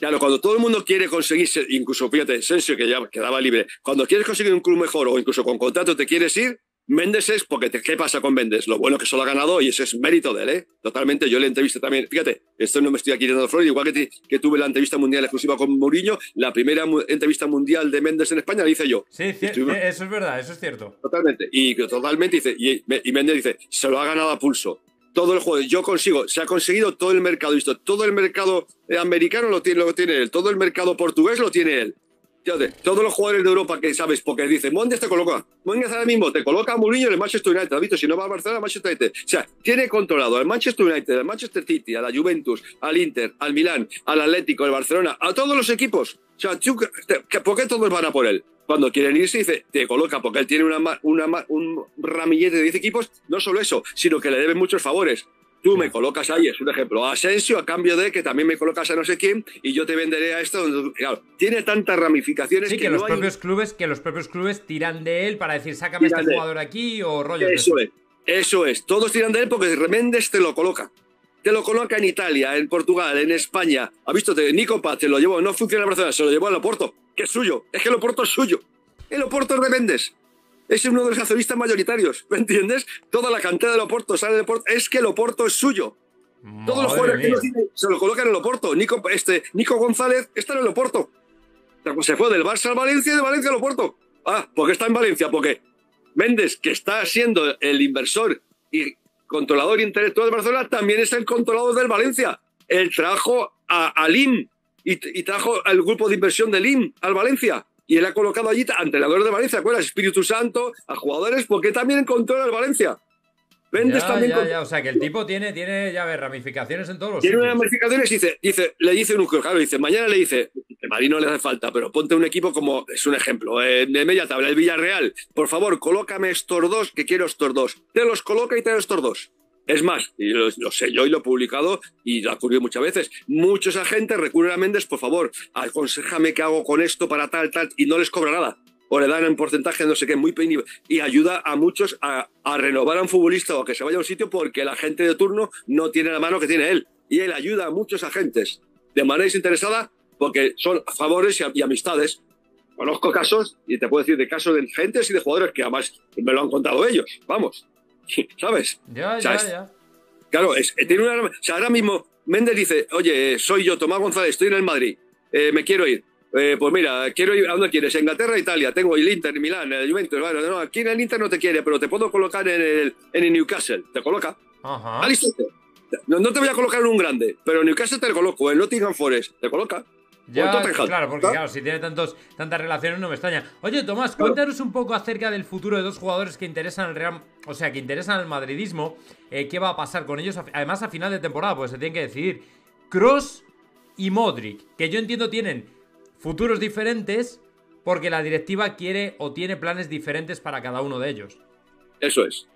Claro, cuando todo el mundo quiere conseguirse, incluso, fíjate, Sensio, que ya quedaba libre, cuando quieres conseguir un club mejor o incluso con contrato te quieres ir, Mendes es porque, te, ¿qué pasa con Mendes? Lo bueno que solo ha ganado y ese es mérito de él, ¿eh? Totalmente, yo le entrevisté también, fíjate, esto no me estoy aquí dando flores, igual que, te, que tuve la entrevista mundial exclusiva con Mourinho, la primera mu entrevista mundial de Mendes en España la hice yo. Sí, estuvimos... eso es verdad, eso es cierto. Totalmente, y totalmente dice, y, y Mendes dice, se lo ha ganado a pulso. Todo el juego, yo consigo, se ha conseguido todo el mercado, visto, todo el mercado americano lo tiene, lo tiene él, todo el mercado portugués lo tiene él. Fíjate, todos los jugadores de Europa que sabes, porque dicen, Mendes te coloca, Mendes ahora mismo te coloca a Mourinho en el Manchester United, ¿has visto? Si no va a Barcelona, al Manchester United. O sea, tiene controlado al Manchester United, al Manchester City, a la Juventus, al Inter, al Milán, al Atlético, al Barcelona, a todos los equipos. O sea, tú, te, ¿por qué todos van a por él? Cuando quieren irse, dice, te coloca, porque él tiene una, una, un ramillete de diez equipos, no solo eso, sino que le deben muchos favores. Tú me colocas ahí, es un ejemplo, a Asensio a cambio de que también me colocas a no sé quién y yo te venderé a esto. Claro, tiene tantas ramificaciones sí, que, que los no propios hay... clubes que los propios clubes tiran de él para decir, sácame tiran este jugador aquí o rollo. Eso es, eso es. Todos tiran de él porque Mendes te lo coloca. Te lo coloca en Italia, en Portugal, en España. ¿Has visto? Nico Paz te lo llevó, no funciona en Barcelona, se lo llevó a Laporta, que es suyo. Es que Laporta es suyo. El Laporta es de Mendes. Es uno de los accionistas mayoritarios, ¿me entiendes? Toda la cantera de Laporta sale de Laporta, es que Laporta es suyo. Madre Todos los jugadores que lo tienen se lo colocan en Laporta. Nico, este, Nico González está en Laporta. Se fue del Barça al Valencia y de Valencia al Laporta. Ah, porque está en Valencia, porque Mendes, que está siendo el inversor y controlador intelectual de Barcelona, también es el controlador del Valencia. Él trajo a, a Lim y, y trajo al grupo de inversión de Lim al Valencia. Y él ha colocado allí a entrenadores de Valencia, ¿te acuerdas? Espíritu Santo, a jugadores, porque también controla el Valencia. Mendes ya, también. Ya, con... ya. O sea, que el tipo tiene, tiene ya ves, ramificaciones en todos los sitios. Tiene unas ramificaciones y dice, dice, le dice un claro, dice, mañana le dice, el Madrid no le hace falta, pero ponte un equipo como, es un ejemplo, eh, de media tabla, el Villarreal. Por favor, colócame estos dos, que quiero estos dos. Te los coloca y te los estos dos. Es más, y lo, lo sé yo y lo he publicado y lo ha ocurrido muchas veces. Muchos agentes recurren a Mendes, por favor, aconséjame qué hago con esto para tal, tal, y no les cobra nada. O le dan un porcentaje, no sé qué, muy pequeño. Y ayuda a muchos a, a renovar a un futbolista o a que se vaya a un sitio porque el agente de turno no tiene la mano que tiene él. Y él ayuda a muchos agentes de manera desinteresada porque son favores y, y amistades. Conozco casos, y te puedo decir, de casos de agentes y de jugadores que además me lo han contado ellos. Vamos. ¿Sabes? Ya, o sea, ya, es, ya. Claro, es, tiene una, o sea, ahora mismo Mendes dice, oye, soy yo, Tomás González, estoy en el Madrid, eh, me quiero ir. Eh, pues mira, quiero ir, ¿a dónde quieres? Inglaterra, Italia, tengo el Inter, Milán, el Juventus, bueno, no, aquí en el Inter no te quiere, pero te puedo colocar en el, en el Newcastle, te coloca. Ajá. Al instante. No, no te voy a colocar en un grande, pero en Newcastle te lo coloco, en Nottingham Forest, te coloca. Ya, claro, porque claro, si tiene tantos, tantas relaciones no me extraña. Oye, Tomás, cuéntanos claro. un poco acerca del futuro de dos jugadores que interesan al Real, o sea, que interesan al madridismo, eh, qué va a pasar con ellos, además a final de temporada, pues se tienen que decidir. Kroos y Modric, que yo entiendo tienen futuros diferentes porque la directiva quiere o tiene planes diferentes para cada uno de ellos. Eso es.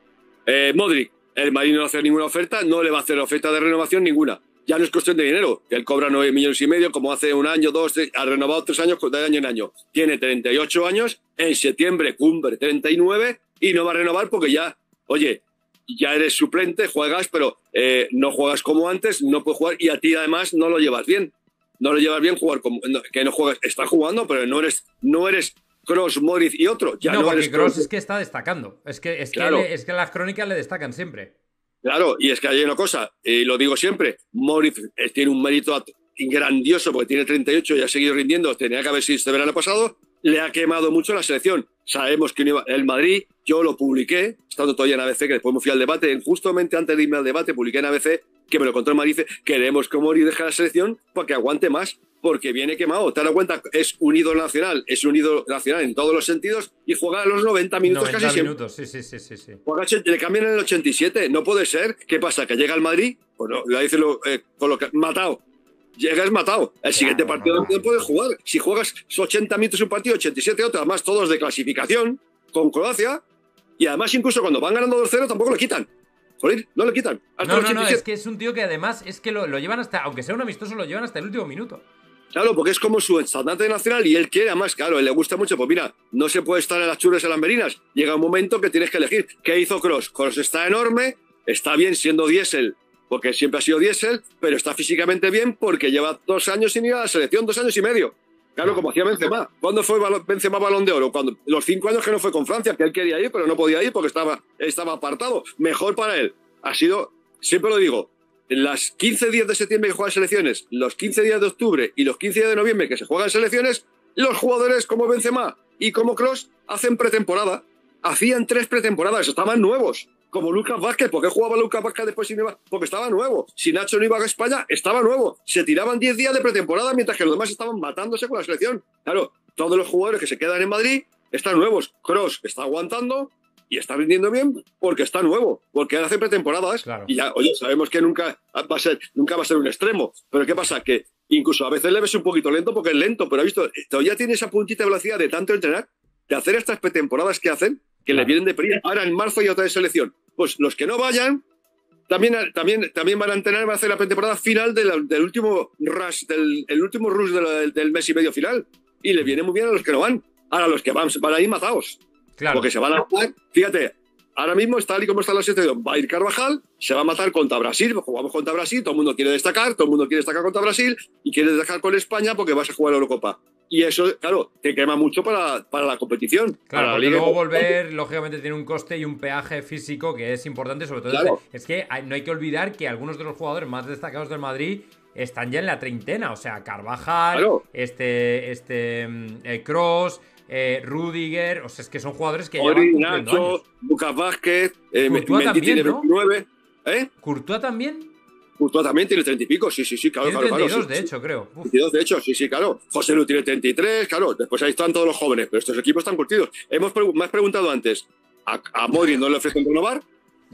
Eh, Modric, el Madrid no va a hacer ninguna oferta, no le va a hacer oferta de renovación ninguna. Ya no es cuestión de dinero, que él cobra nueve millones y medio, como hace un año, dos, tres, ha renovado tres años, de año en año. Tiene treinta y ocho años, en septiembre cumple treinta y nueve y no va a renovar porque ya, oye, ya eres suplente, juegas, pero eh, no juegas como antes, no puedes jugar y a ti además no lo llevas bien. No lo llevas bien jugar, como, no, que no juegas, está jugando, pero no eres, no eres Kroos, Modric y otro. Ya no, no, porque Kroos es que está destacando, es que, es, claro. que le, es que las crónicas le destacan siempre. Claro, y es que hay una cosa, y lo digo siempre, Modric tiene un mérito grandioso porque tiene treinta y ocho y ha seguido rindiendo, tenía que haber sido este verano pasado, le ha quemado mucho la selección. Sabemos que el Madrid, yo lo publiqué, estando todavía en A B C, que después me fui al debate, justamente antes de irme al debate publiqué en A B C, que me lo contó el Madrid, dice, queremos que Modric deje la selección para que aguante más, porque viene quemado. Te das cuenta, es un ídolo nacional, es un ídolo nacional en todos los sentidos y juega a los noventa minutos noventa casi minutos, siempre. Sí, sí, sí, sí. Juega, le cambian en el ochenta y siete, no puede ser. ¿Qué pasa? ¿Que llega al Madrid? Bueno, lo dice eh, con lo que matado. Llegas matado. El claro, siguiente partido no, no puedes jugar. Si juegas ochenta minutos un partido, ochenta y siete otro, además todos de clasificación, con Croacia, y además incluso cuando van ganando dos cero tampoco lo quitan. Joder, no lo quitan. No, no, no, es que es un tío que además es que lo, lo llevan hasta, aunque sea un amistoso, lo llevan hasta el último minuto. Claro, porque es como su estandarte nacional y él quiere, además, claro, él le gusta mucho. Pues mira, no se puede estar en las churras y en las merinas. Llega un momento que tienes que elegir. ¿Qué hizo Kroos? Kroos está enorme, está bien siendo diésel, porque siempre ha sido diésel, pero está físicamente bien porque lleva dos años sin ir a la selección, dos años y medio. Claro, como hacía Benzema. ¿Cuándo fue Benzema Balón de Oro? Cuando, los cinco años que no fue con Francia, que él quería ir, pero no podía ir porque estaba, estaba apartado. Mejor para él. Ha sido, siempre lo digo, las quince días de septiembre que juegan selecciones, los quince días de octubre y los quince días de noviembre que se juegan selecciones, los jugadores como Benzema y como Kroos hacen pretemporada. Hacían tres pretemporadas, estaban nuevos. Como Lucas Vázquez, ¿por qué jugaba Lucas Vázquez después si no iba? Porque estaba nuevo. Si Nacho no iba a España, estaba nuevo. Se tiraban diez días de pretemporada mientras que los demás estaban matándose con la selección. Claro, todos los jugadores que se quedan en Madrid están nuevos. Kroos está aguantando y está rindiendo bien porque está nuevo, porque él hace pretemporadas, claro. Y ya, oye, sabemos que nunca va a ser, nunca va a ser un extremo, pero ¿qué pasa? Que incluso a veces le ves un poquito lento porque es lento, pero ha visto, todavía tiene esa puntita de velocidad de tanto entrenar, de hacer estas pretemporadas que hacen, que claro, le vienen de pedir. Ahora en marzo y otra de selección. Pues los que no vayan, también, también, también van a entrenar, van a hacer la pretemporada final de la, del último rush, del el último rush de la, del mes y medio final, y le viene muy bien a los que no van. Ahora los que van, van a ir matados. Claro. Porque se van a matar. Fíjate, ahora mismo, tal y como está la situación, va a ir Carvajal, se va a matar contra Brasil, jugamos contra Brasil, todo el mundo quiere destacar, todo el mundo quiere destacar contra Brasil y quiere destacar con España porque vas a jugar a la Eurocopa. Y eso, claro, te quema mucho para, para la competición. Claro, para la luego volver, lógicamente, tiene un coste y un peaje físico que es importante, sobre todo. Claro. Es que hay, no hay que olvidar que algunos de los jugadores más destacados del Madrid están ya en la treintena, o sea, Carvajal, claro, este, este, eh, Kroos, Eh, Rüdiger, o sea, es que son jugadores que Ori, ya van cumpliendo Nacho, años. Lucas Vázquez, eh, Courtois también, tiene veintinueve, ¿no? ¿Eh? ¿Courtois también? Courtois también tiene treinta y pico, sí, sí, sí, claro, tiene claro, treinta y dos, claro, de sí, hecho, sí, creo. Uf. treinta y dos, de hecho, sí, sí, claro. Joselu tiene treinta y tres, claro, después ahí están todos los jóvenes, pero estos equipos están curtidos. Hemos, me has preguntado antes, ¿a, a Modric no le ofrecen renovar?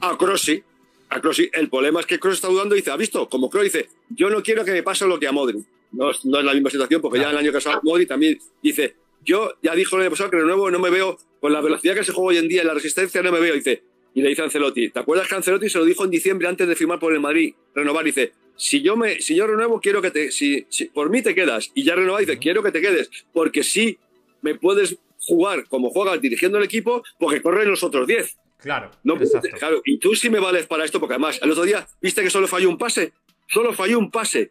A Kroos sí. A Kroos sí. El problema es que Kroos está dudando y dice, ¿ha visto? Como Kroos dice, yo no quiero que me pase lo que a Modric. No es, no es la misma situación, porque claro, ya el año pasado Modric también dice, yo ya dijo el año pasado que de nuevo no me veo, con la velocidad que se juega hoy en día, en la resistencia no me veo, dice. Y le dice a Ancelotti, ¿te acuerdas que Ancelotti se lo dijo en diciembre antes de firmar por el Madrid, renovar? Dice, si yo, me, si yo renuevo, quiero que te... Si, si por mí te quedas y ya renovas, dice, quiero que te quedes, porque sí me puedes jugar como juegas dirigiendo el equipo, porque corren los otros diez. Claro, no, claro. Y tú sí me vales para esto, porque además, el otro día, ¿viste que solo falló un pase? Solo falló un pase.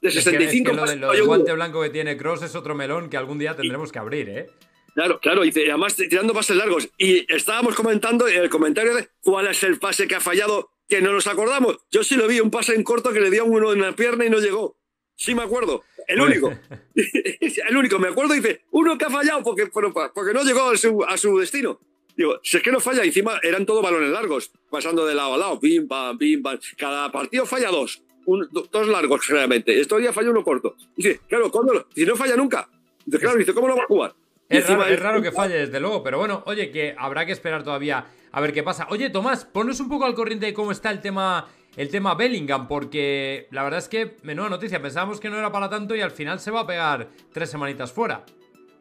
De sesenta y cinco pases. Lo del guante blanco que tiene Kroos es otro melón que algún día tendremos que abrir, ¿eh? Claro, claro, y además tirando pases largos. Y estábamos comentando el comentario de cuál es el pase que ha fallado, que no nos acordamos. Yo sí lo vi, un pase en corto que le dio uno en la pierna y no llegó. Sí me acuerdo, el único. El único, me acuerdo, dice, uno que ha fallado porque, porque no llegó a su, a su destino. Digo, si es que no falla, encima eran todos balones largos, pasando de lado a lado, pim, pam, pim, pam. Cada partido falla dos, un, dos largos generalmente. Este día falla uno corto. Dice, claro, ¿cuándo? Si no falla nunca. Dice, claro, dice, ¿cómo lo va a jugar? Es raro, es raro que falle, desde luego, pero bueno, oye, que habrá que esperar todavía a ver qué pasa. Oye, Tomás, ponnos un poco al corriente de cómo está el tema, el tema Bellingham, porque la verdad es que, menuda noticia, pensábamos que no era para tanto y al final se va a pegar tres semanitas fuera.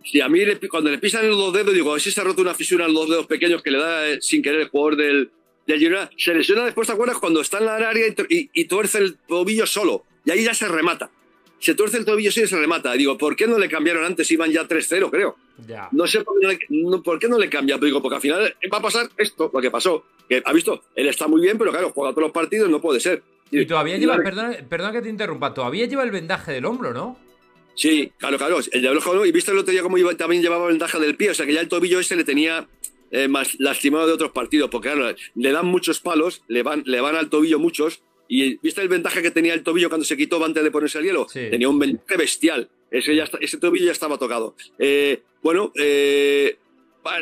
Sí, a mí cuando le pisan los dos dedos, digo, a ver si se ha roto una fisura en los dedos pequeños que le da eh, sin querer el jugador del, del Girona. Se lesiona después, ¿te acuerdas? Cuando está en la área y, y, y tuerce el tobillo solo, y ahí ya se remata. Se tuerce el tobillo sí y se remata. Digo, ¿por qué no le cambiaron antes? Iban ya tres cero, creo. Ya. No sé por qué no le, no, por qué no le cambian. Digo, porque al final va a pasar esto, lo que pasó. Que, ha visto, él está muy bien, pero claro, juega todos los partidos, no puede ser. Y, y todavía lleva, perdona, perdona que te interrumpa, todavía lleva el vendaje del hombro, ¿no? Sí, claro, claro. El de hombro, y viste el otro día cómo iba, también llevaba vendaje del pie. O sea, que ya el tobillo ese le tenía eh, más lastimado de otros partidos. Porque claro, le dan muchos palos, le van, le van al tobillo muchos. ¿Y viste el vendaje que tenía el tobillo cuando se quitó antes de ponerse el hielo? Sí. Tenía un vendaje bestial. Ese, ya está, ese tobillo ya estaba tocado. Eh, bueno, eh,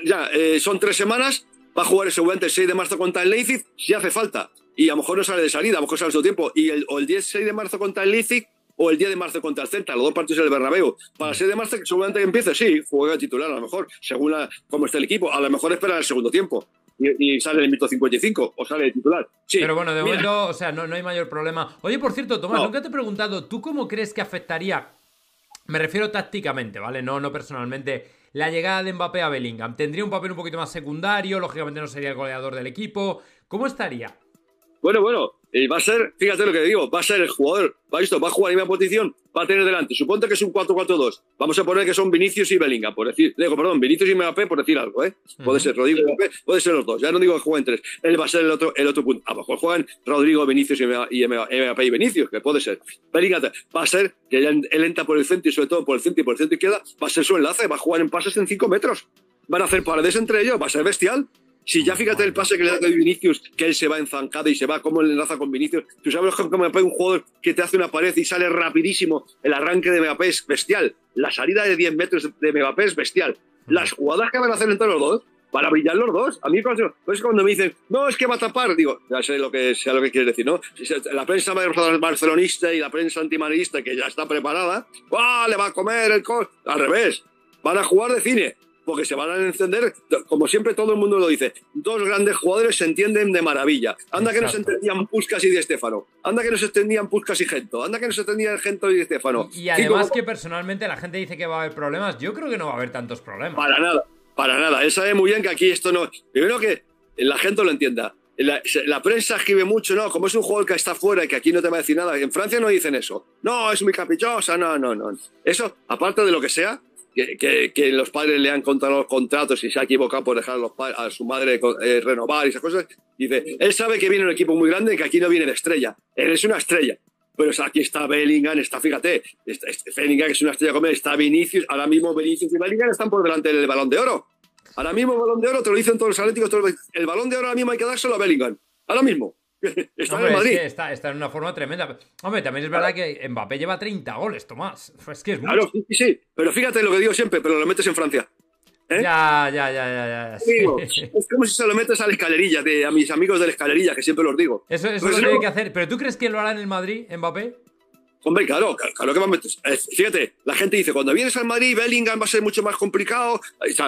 ya eh, son tres semanas. Va a jugar seguramente el seis de marzo contra el Leipzig, si hace falta. Y a lo mejor no sale de salida, a lo mejor sale su tiempo. Y el, o el dieciséis de marzo contra el Leipzig o el diez de marzo contra el Celta, los dos partidos del Bernabéu. Para el seis de marzo, seguramente que empiece, sí, juega titular a lo mejor, según la, cómo esté el equipo. A lo mejor espera el segundo tiempo. Y, y sale el minuto cincuenta y cinco o sale el titular. Sí, pero bueno, de mira. momento, o sea, no, no hay mayor problema. Oye, por cierto, Tomás, no. nunca te he preguntado, ¿tú cómo crees que afectaría, me refiero tácticamente, ¿vale? No, no personalmente, la llegada de Mbappé a Bellingham? ¿Tendría un papel un poquito más secundario? Lógicamente no sería el goleador del equipo. ¿Cómo estaría? Bueno, bueno, eh, va a ser, fíjate lo que digo, va a ser el jugador, va a, esto, va a jugar en la misma posición, va a tener delante, suponte que es un cuatro cuatro dos, vamos a poner que son Vinicius y Bellingham, por decir, digo, perdón, Vinicius y Mbappé, por decir algo, ¿eh? Uh-huh. Puede ser Rodrigo y Mbappé, puede ser los dos, ya no digo que jueguen tres, él va a ser el otro, el otro punto, a lo mejor juegan Rodrigo, Vinicius y Mbappé y, Mbappé y Vinicius, que puede ser, Bellingham va a ser, que él entra por el centro y sobre todo por el centro y por el centro izquierda, va a ser su enlace, va a jugar en pases en cinco metros, van a hacer paredes entre ellos, va a ser bestial. Si ya fíjate el pase que le da a Vinicius, que él se va enzancado y se va, cómo le enlaza con Vinicius. Tú sabes cómo Mbappé es un jugador que te hace una pared y sale rapidísimo. El arranque de Mbappé es bestial. La salida de diez metros de Mbappé es bestial. Las jugadas que van a hacer entre los dos, para brillar los dos. A mí es cuando me dicen, no, es que va a tapar. Digo, ya sé lo que, sé lo que quieres decir, ¿no? La prensa barcelonista y la prensa antimadridista, que ya está preparada, ¡ah, le va a comer el col! Al revés, van a jugar de cine. Porque se van a encender, como siempre todo el mundo lo dice, dos grandes jugadores se entienden de maravilla. Anda Exacto. que no se entendían Puskás y Di Stéfano. Anda que no se entendían Puskás y Gento. Anda que no se entendían Gento y Di Stéfano. Y, y además sí, como... que personalmente la gente dice que va a haber problemas. Yo creo que no va a haber tantos problemas. Para nada, para nada. Él sabe muy bien que aquí esto no... Primero que la gente lo entienda. La, la prensa escribe mucho, no, como es un jugador que está fuera y que aquí no te va a decir nada. En Francia no dicen eso. No, es muy caprichosa, no, no, no. Eso, aparte de lo que sea... Que, que, que los padres le han contado los contratos y se ha equivocado por dejar a, los padres, a su madre eh, renovar y esas cosas. Dice, él sabe que viene un equipo muy grande y que aquí no viene de estrella. Él es una estrella. Pero o sea, aquí está Bellingham, está, fíjate, está, este Bellingham que es una estrella comer, está Vinicius, ahora mismo Vinicius y Bellingham están por delante del Balón de Oro. Ahora mismo el Balón de Oro, te lo dicen todos los atléticos, todos los, el Balón de Oro ahora mismo hay que dárselo a Bellingham. Ahora mismo. Está, hombre, en Madrid. Es que está, está en una forma tremenda. Hombre, también es verdad que Mbappé lleva treinta goles, Tomás. Es que es mucho. Claro, sí, sí. Pero fíjate lo que digo siempre, pero lo metes en Francia. ¿Eh? Ya, ya, ya, ya, ya. Sí. Digo, es como si se lo metes a la escalerilla, de, a mis amigos de la escalerilla, que siempre los digo. Eso, eso pues lo tiene que hacer. ¿Pero tú crees que lo hará en el Madrid, Mbappé? Hombre, claro, claro que va a meter. Fíjate, la gente dice, cuando vienes al Madrid, Bellingham va a ser mucho más complicado.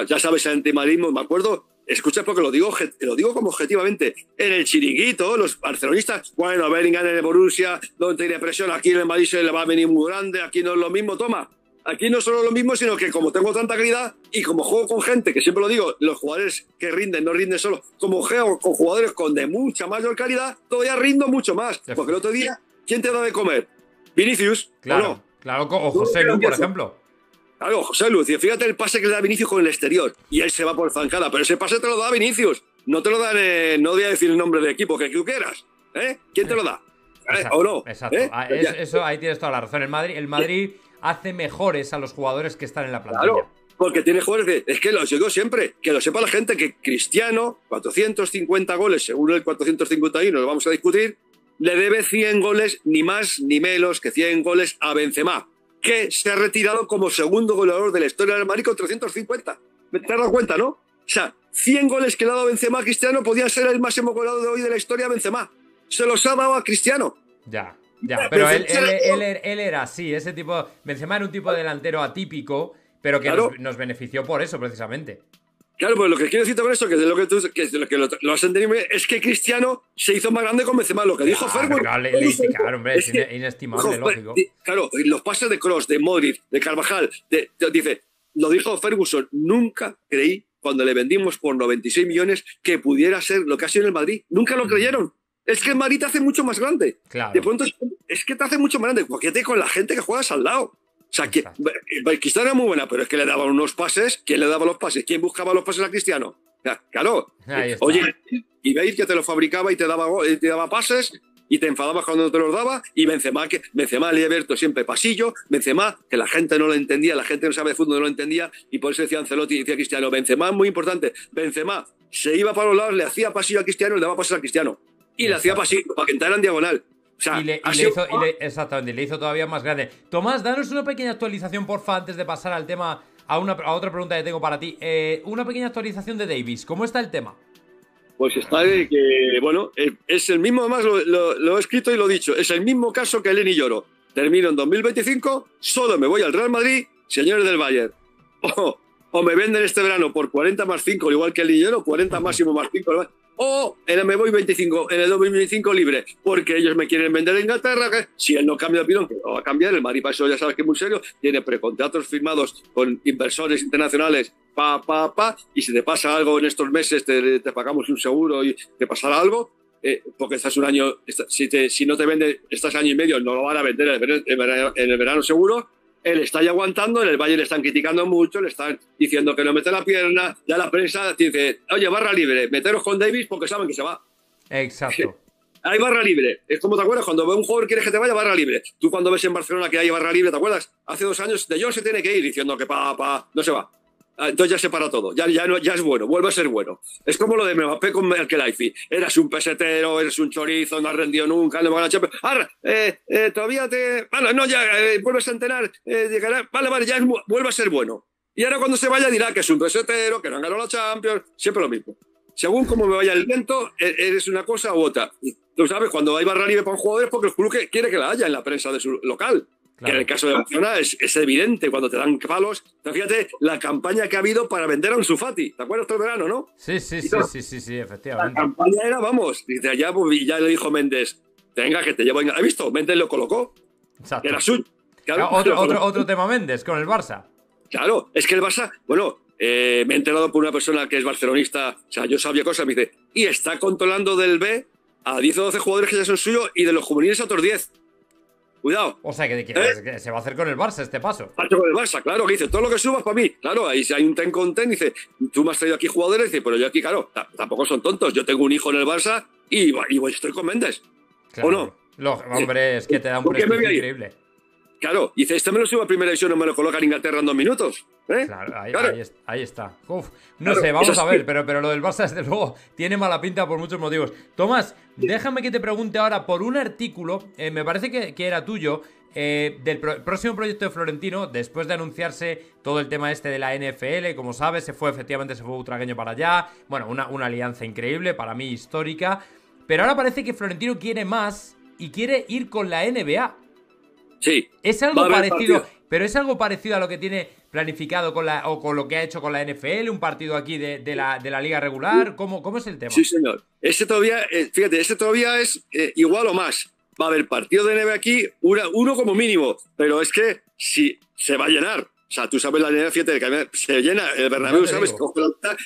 Ya sabes, el antimadridismo, me acuerdo. Escucha, porque lo digo, lo digo como objetivamente. En el chiringuito, los barcelonistas, bueno, Bellingham en el Borussia, no tiene presión, aquí en el Madrid se le va a venir muy grande, aquí no es lo mismo, toma. Aquí no solo lo mismo, sino que como tengo tanta calidad y como juego con gente, que siempre lo digo, los jugadores que rinden no rinden solo, como juego con jugadores con de mucha mayor calidad, todavía rindo mucho más. Porque el otro día, ¿quién te da de comer? Vinicius. Claro, ¿o no? Claro, o Joselu, por ejemplo. Claro, Joselu, fíjate el pase que le da Vinicius con el exterior y él se va por zancada, pero ese pase te lo da Vinicius, no te lo da, eh, no voy a decir el nombre del equipo, que tú quieras, ¿eh? ¿Quién te lo da? Exacto, ¿eh? ¿O no? Exacto, ¿eh? Es, eso ahí tienes toda la razón. El Madrid... El Madrid hace mejores a los jugadores que están en la plantilla. Claro, porque tiene jugadores que... Es que los digo siempre, que lo sepa la gente, que Cristiano, cuatrocientos cincuenta goles, según el cuatrocientos cincuenta y uno, lo vamos a discutir, le debe cien goles, ni más ni menos que cien goles a Benzema, que se ha retirado como segundo goleador de la historia del Madrid con trescientos cincuenta. ¿Me te has dado cuenta, no? O sea, cien goles que le ha dado Benzema a Cristiano, podía ser el máximo goleador de hoy de la historia a Benzema. Se los ha dado a Cristiano. Ya. Ya, pero él, él, él, él, él era así, ese tipo. Benzema era un tipo de delantero atípico, pero que claro, nos, nos benefició por eso, precisamente. Claro, pues lo que quiero decirte con esto, que es lo que tú que, lo, que lo, lo has entendido, es que Cristiano se hizo más grande con Benzema, lo que dijo claro, Ferguson. Claro, le, le hizo, claro, hombre, es, es inestimable, que, lógico. Claro, los pases de Kroos, de Modric, de Carvajal, de, de, dice, lo dijo Ferguson, nunca creí, cuando le vendimos por noventa y seis millones, que pudiera ser lo que ha sido en el Madrid. Nunca lo mm. creyeron. Es que el Madrid te hace mucho más grande. Claro. De pronto, es que te hace mucho más grande. Coquete con la gente que juegas al lado. O sea, que Cristiano era muy buena, pero es que le daban unos pases. ¿Quién le daba los pases? ¿Quién buscaba los pases a Cristiano? Claro. Oye, y veis que te lo fabricaba y te daba, te daba pases y te enfadabas cuando no te los daba. Y Benzema, que Benzema le había abierto siempre pasillo. Benzema, que la gente no lo entendía, la gente no sabe de fútbol, no lo entendía. Y por eso decía Ancelotti y decía Cristiano, Benzema es muy importante. Benzema se iba para los lados, le hacía pasillo a Cristiano y le daba pases a Cristiano. Y le hacía pasillo, para que entrara en diagonal. O sea, y le, y le hizo, y le, exactamente, le hizo todavía más grande. Tomás, danos una pequeña actualización, porfa, antes de pasar al tema, a, una, a otra pregunta que tengo para ti. Eh, una pequeña actualización de Davis. ¿Cómo está el tema? Pues está de que, bueno, es el mismo, además lo, lo, lo he escrito y lo he dicho, es el mismo caso que Leny Yoro. Termino en dos mil veinticinco, solo me voy al Real Madrid, señores del Bayern. O, o me venden este verano por cuarenta más cinco, igual que Leny Yoro, cuarenta máximo más cinco. O oh, me voy veinticinco, en el dos mil veinticinco libre, porque ellos me quieren vender a Inglaterra. Que si él no cambia de opinión, que no va a cambiar, el Madrid para eso ya sabes que es muy serio, tiene precontratos firmados con inversores internacionales, pa, pa, pa, y si te pasa algo en estos meses, te, te pagamos un seguro y te pasará algo, eh, porque estás un año, si, te, si no te venden, estás año y medio, no lo van a vender en el verano, en el verano, en el verano seguro. Él está ahí aguantando, en el Bayern le están criticando mucho, le están diciendo que no mete la pierna, ya la prensa dice, oye, barra libre, meteros con Davis porque saben que se va. Exacto. Hay barra libre. Es como, ¿te acuerdas? Cuando ve un jugador quieres que te vaya, barra libre. Tú cuando ves en Barcelona que hay barra libre, ¿te acuerdas? Hace dos años De Jong se tiene que ir diciendo que pa, pa, no se va. Entonces ya se para todo, ya, ya, no, ya es bueno, vuelve a ser bueno. Es como lo de Mbappé con el Kelaifi. Eras un pesetero, eres un chorizo, no has rendido nunca, no me van a echar. Arra, eh, eh, todavía te... Bueno, no, ya, eh, vuelves a entrenar, eh, llegará... Vale, vale, ya es... vuelve a ser bueno. Y ahora cuando se vaya dirá que es un pesetero, que no han ganado la Champions, siempre lo mismo. Según cómo me vaya el viento, eres una cosa u otra. Tú sabes, cuando hay barra libre para un jugador es porque el club quiere que la haya en la prensa de su local. Claro. Que en el caso de Barcelona es, es evidente cuando te dan palos. Fíjate la campaña que ha habido para vender a un Sufati. ¿Te acuerdas todo el verano, no? Sí, sí, sí, sí, sí, sí, efectivamente. La campaña era, vamos, dice, ya, ya le dijo Mendes, venga, que te llevo. ¿Has visto? Mendes lo colocó. Exacto. Era suyo. Claro, otro, colocó. Otro, otro tema Mendes con el Barça. Claro, es que el Barça, bueno, eh, me he enterado por una persona que es barcelonista, o sea, yo sabía cosas, me dice, y está controlando del B a diez o doce jugadores que ya son suyos y de los juveniles a otros diez. Cuidado. O sea, que, que ¿Eh? se va a hacer con el Barça este paso. Paso con el Barça, claro, que dice, todo lo que subas para mí. Claro, ahí hay un ten con ten, dice, tú me has traído aquí jugadores, dice, pero yo aquí, claro, tampoco son tontos. Yo tengo un hijo en el Barça y, y estoy con Mendes. Claro. ¿O no? Lo, hombre, es que te da un precio increíble. Claro, dice, este me lo subo a primera división, no me lo coloca en Inglaterra en dos minutos. ¿Eh? Claro, ahí, claro. Ahí, ahí está. Uf, no claro, sé, vamos a ver, pero, pero lo del Barça, desde luego, tiene mala pinta por muchos motivos. Tomás, sí. Déjame que te pregunte ahora por un artículo, eh, me parece que, que era tuyo, eh, del pro próximo proyecto de Florentino, después de anunciarse todo el tema este de la N F L, como sabes, se fue, efectivamente, se fue Butragueño para allá. Bueno, una, una alianza increíble, para mí histórica. Pero ahora parece que Florentino quiere más y quiere ir con la N B A. Sí. Es algo parecido, pero es algo parecido a lo que tiene planificado con la, o con lo que ha hecho con la N F L, un partido aquí de, de, la, de la liga regular. ¿Cómo, cómo es el tema? Sí, señor. Ese todavía, eh, fíjate, ese todavía es eh, igual o más. Va a haber partido de N B A aquí, una, uno como mínimo, pero es que si se va a llenar. O sea, tú sabes la línea, fíjate, que se llena el Bernabéu, no sabes,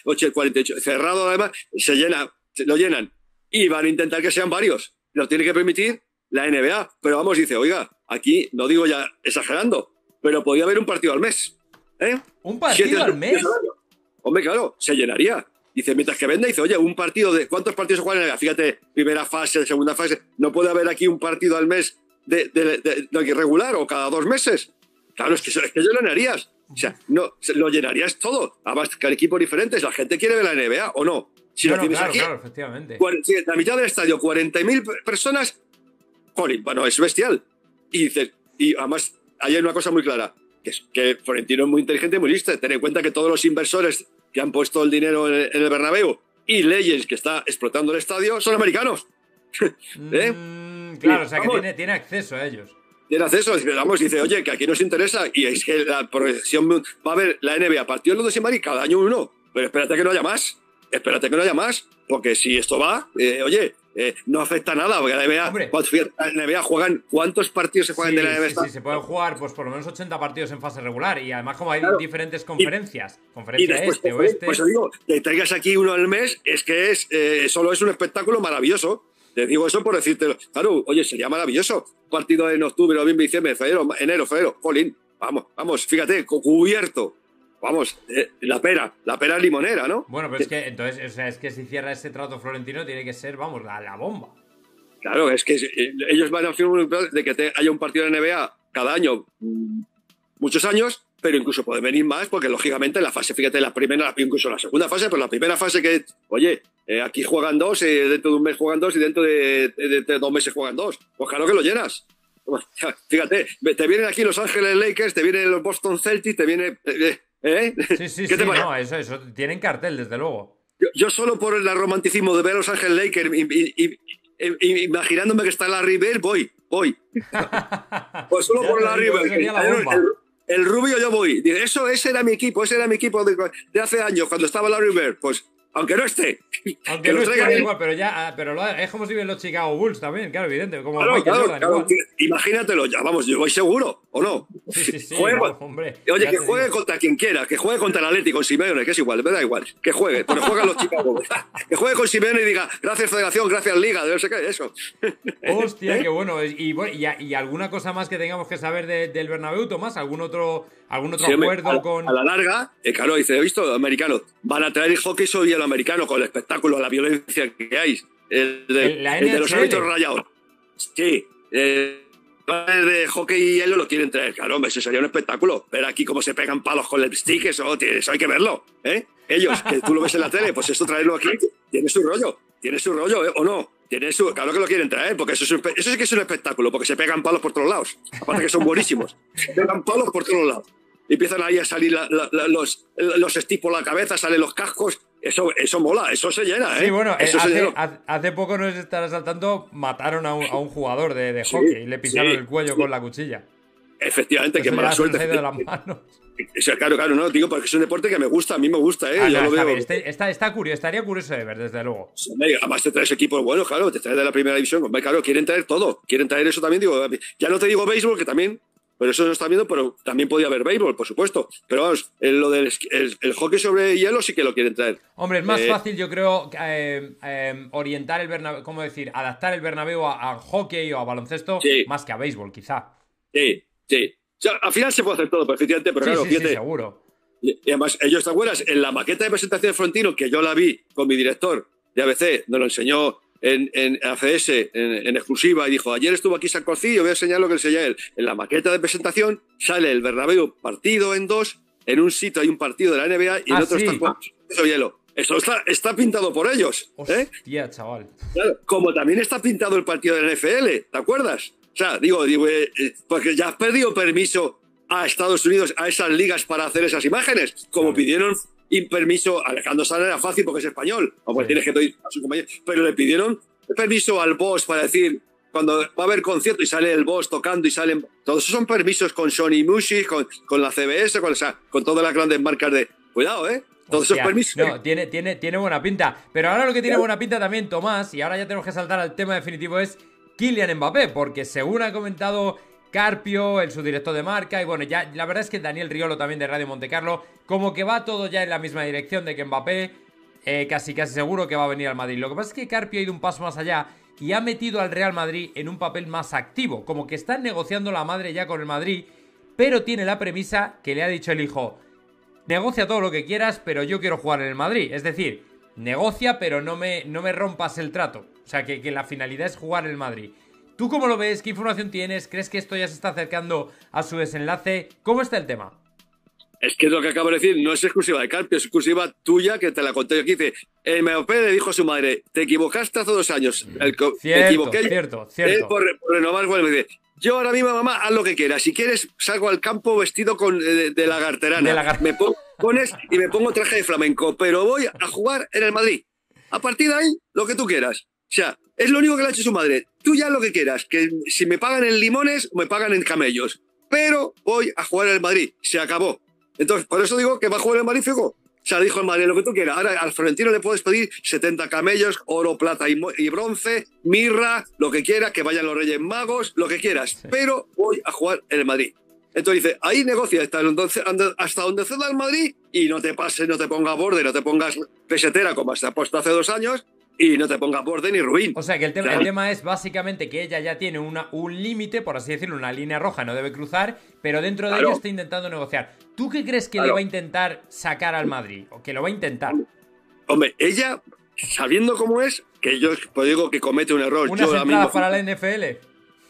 ochenta cuarenta y ocho, cerrado además, se llena, lo llenan. Y van a intentar que sean varios. Lo tiene que permitir la N B A. Pero vamos, dice, oiga, aquí, no digo ya exagerando, pero podría haber un partido al mes. ¿Eh? ¿Un partido Siete al mes? Hombre, claro, se llenaría. Dice, mientras que venda, dice, oye, un partido de... ¿Cuántos partidos se juegan en la N B A? Fíjate, primera fase, segunda fase. ¿No puede haber aquí un partido al mes de, de, de, de regular o cada dos meses? Claro, es que, es que llenarías. O sea, no, lo llenarías todo. Además, que hay equipos diferentes. La gente quiere ver la N B A, ¿o no? Si no, lo tienes, claro, aquí, claro, efectivamente. La mitad del estadio, cuarenta mil personas, joder, bueno, es bestial. Y, dices, y además, hay una cosa muy clara, que es que Florentino es muy inteligente y muy listo. Ten en cuenta que todos los inversores que han puesto el dinero en el Bernabéu y Legends, que está explotando el estadio, son americanos. ¿Eh? Mm, claro, y, o sea, vamos, que tiene, tiene acceso a ellos. Tiene acceso, vamos, dice, oye, que aquí nos interesa, y es que la progresión va a haber la N B A, partido los dos y Madrid, cada año uno, pero espérate que no haya más, espérate que no haya más, porque si esto va, eh, oye, eh, no afecta nada, porque la N B A, N B A juegan, ¿cuántos partidos se juegan sí, de la N B A? Sí, sí, se pueden jugar, pues por lo menos ochenta partidos en fase regular, y además como hay claro. diferentes conferencias, y, conferencia y después, este, oeste... Pues digo, que traigas aquí uno al mes, es que es, eh, solo es un espectáculo maravilloso. Te digo eso por decírtelo. Claro, oye, sería maravilloso. Partido en octubre, noviembre, diciembre, febrero, enero, febrero. Jolín, vamos, vamos, fíjate, cubierto. Vamos, eh, la pera, la pera limonera, ¿no? Bueno, pero es que, entonces, o sea, es que si cierra ese trato Florentino tiene que ser, vamos, la, la bomba. Claro, es que eh, ellos van a firmar de que te, haya un partido de N B A cada año, mmm, muchos años, pero incluso pueden venir más, porque lógicamente la fase, fíjate, la primera, incluso la segunda fase, pero la primera fase que, oye, eh, aquí juegan dos, eh, dentro de un mes juegan dos y dentro de, de, de dos meses juegan dos. Pues claro que lo llenas. Fíjate, te vienen aquí Los Ángeles Lakers, te vienen los Boston Celtics, te viene... Eh, ¿eh? Sí, sí, ¿Qué sí, te sí no, eso, eso, tienen cartel, desde luego. Yo, yo solo por el romanticismo de ver a Los Ángeles Lakers y, y, y, y, imaginándome que está Larry Bird, voy, voy. Pues solo por Larry Bird. El rubio yo voy. Dice, eso, ese era mi equipo, ese era mi equipo de, de hace años, cuando estaba Larry Bird. Pues, aunque no esté. Aunque que no esté, igual, pero ya, pero lo, es como si ven los Chicago Bulls también, claro, evidente. Como claro, claro, Jordan, claro. Imagínatelo ya, vamos, yo voy seguro, ¿o no? Sí, sí, sí. Juega, no, hombre, oye, que juegue digo. contra quien quiera, que juegue contra el Atlético, con Simeone, que es igual, me da igual, que juegue, pero juegan los Chicago Bulls. Que juegue con Simeone y diga, gracias Federación, gracias Liga, no sé qué, eso. Hostia, ¿eh? Qué bueno. Y, y, y alguna cosa más que tengamos que saber de, del Bernabéu, Tomás, algún otro... ¿Algún otro sí, acuerdo a, con...? A la larga, eh, claro, dice, ¿he visto? Americanos. Van a traer el hockey sobre el americano con el espectáculo, la violencia que hay. El de, el, la el de los árbitros rayados. Sí. Eh, el de hockey y hielo lo quieren traer. Claro, hombre, eso sería un espectáculo. Pero aquí cómo se pegan palos con el stick, eso, eso hay que verlo. ¿Eh? Ellos, que tú lo ves en la tele, pues esto traerlo aquí tiene su rollo. Tiene su rollo, ¿eh? ¿O no? Tiene su, claro que lo quieren traer, porque eso, es un, eso sí que es un espectáculo, porque se pegan palos por todos lados. Aparte que son buenísimos. Se pegan palos por todos lados. Empiezan ahí a salir la, la, la, los, los sticks por la cabeza, salen los cascos. Eso, eso mola, eso se llena, ¿eh? Sí, bueno, eso hace, hace poco, nos estarás al tanto, mataron a un, a un jugador de, de hockey sí, y le pisaron sí, el cuello sí. con la cuchilla. Efectivamente, eso que mala suerte. De las manos. Eso, claro, claro, no, digo, porque es un deporte que me gusta, a mí me gusta, ¿eh? Ah, yo no, lo veo. Ver, este, está, está curioso, estaría curioso de ver, desde luego. Sí, además te traes equipos buenos, claro, te traes de la primera división, claro, quieren traer todo, quieren traer eso también, digo, ya no te digo béisbol, que también... Pero eso no está viendo, pero también podía haber béisbol, por supuesto. Pero vamos, lo del el, el hockey sobre hielo sí que lo quieren traer. Hombre, es más eh, fácil, yo creo, eh, eh, orientar el Bernabéu, ¿cómo decir? Adaptar el Bernabéu a, a hockey o a baloncesto sí. más que a béisbol, quizá. Sí, sí. O sea, al final se puede hacer todo, perfectamente, pero sí, claro, sí, fíjate. Sí, seguro. Y además, ellos, ¿te acuerdas? En la maqueta de presentación de Florentino, que yo la vi con mi director de A B C, nos lo enseñó... En, en A C S, en, en exclusiva, y dijo, ayer estuvo aquí San Corcillo, voy a enseñar lo que enseña él. En la maqueta de presentación sale el Bernabéu partido en dos, en un sitio hay un partido de la N B A y en ah, otro sí. está el hielo. Eso está, está pintado por ellos. Hostia, ¿eh? Chaval. Claro, como también está pintado el partido de la N F L, ¿te acuerdas? O sea, digo, digo eh, eh, porque ya has pedido permiso a Estados Unidos, a esas ligas para hacer esas imágenes, como claro. pidieron... Y permiso, Alejandro Sanz era fácil porque es español, o pues sí. tienes que pedir a su compañero, pero le pidieron permiso al boss para decir, cuando va a haber concierto y sale el boss tocando y salen... Todos esos son permisos con Sony Music, con, con la C B S, con, o sea, con todas las grandes marcas de... Cuidado, ¿eh? Todos Hostia, esos permisos... No, tiene, tiene, tiene buena pinta. Pero ahora lo que tiene buena pinta también, Tomás, y ahora ya tenemos que saltar al tema definitivo, es Kylian Mbappé, porque según ha comentado Carpio, el subdirector de marca, y bueno, ya la verdad es que Daniel Riolo también de Radio Montecarlo, como que va todo ya en la misma dirección de que Mbappé eh, casi casi seguro que va a venir al Madrid. Lo que pasa es que Carpio ha ido un paso más allá y ha metido al Real Madrid en un papel más activo, como que están negociando la madre ya con el Madrid, pero tiene la premisa que le ha dicho el hijo: negocia todo lo que quieras, pero yo quiero jugar en el Madrid. Es decir, negocia, pero no me, no me rompas el trato. O sea, que, que la finalidad es jugar en el Madrid. ¿Tú cómo lo ves? ¿Qué información tienes? ¿Crees que esto ya se está acercando a su desenlace? ¿Cómo está el tema? Es que lo que acabo de decir no es exclusiva de Carpio, es exclusiva tuya, que te la conté yo aquí. Dice, el Mbappé le dijo a su madre: te equivocaste hace dos años. El cierto, te equivoqué, cierto, cierto. Por, por renovar, bueno, me dice, yo ahora mismo, mamá, haz lo que quieras. Si quieres, salgo al campo vestido con, de, de lagarterana. De lagar... Me pones y me pongo traje de flamenco, pero voy a jugar en el Madrid. A partir de ahí, lo que tú quieras. O sea, es lo único que le ha hecho su madre. Tú ya lo que quieras, que si me pagan en limones, me pagan en camellos. Pero voy a jugar en el Madrid. Se acabó. Entonces, por eso digo que va a jugar en el Madrid, fijo. O sea, le dijo el Madrid lo que tú quieras. Ahora al Florentino le puedes pedir setenta camellos, oro, plata y, y bronce, mirra, lo que quieras, que vayan los Reyes Magos, lo que quieras. Sí. Pero voy a jugar en el Madrid. Entonces dice, ahí negocia hasta donde ceda el Madrid y no te pases, no te pongas borde, no te pongas pesetera como se ha puesto hace dos años. Y no te pongas borde ni ruin. O sea que el tema, el tema es básicamente que ella ya tiene una, un límite, por así decirlo, una línea roja, no debe cruzar, pero dentro de claro. ello está intentando negociar. ¿Tú qué crees que claro. le va a intentar sacar al Madrid? ¿O que lo va a intentar? Hombre, ella, sabiendo cómo es, que yo pues digo que comete un error. Unas entradas para la N F L.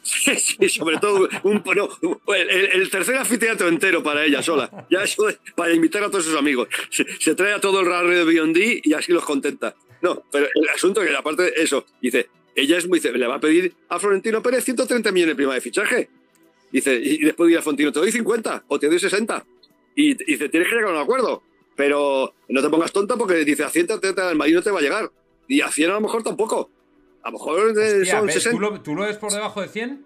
Sí, sí, sobre todo un, no, el, el tercer anfiteatro entero para ella sola, ya eso de, para invitar a todos sus amigos. Se, se trae a todo el radio de Biondi y así los contenta. No, pero el asunto es que aparte de eso, dice, ella es muy... Le va a pedir a Florentino Pérez ciento treinta millones de prima de fichaje. Dice, y después dirá a Florentino, te doy cincuenta o te doy sesenta. Y dice, tienes que llegar a un acuerdo, pero no te pongas tonta porque dice, a ciento treinta al Madrid no te va a llegar. Y a cien a lo mejor tampoco. A lo mejor Hostia, son ves, sesenta. ¿tú lo, ¿Tú lo ves por debajo de cien?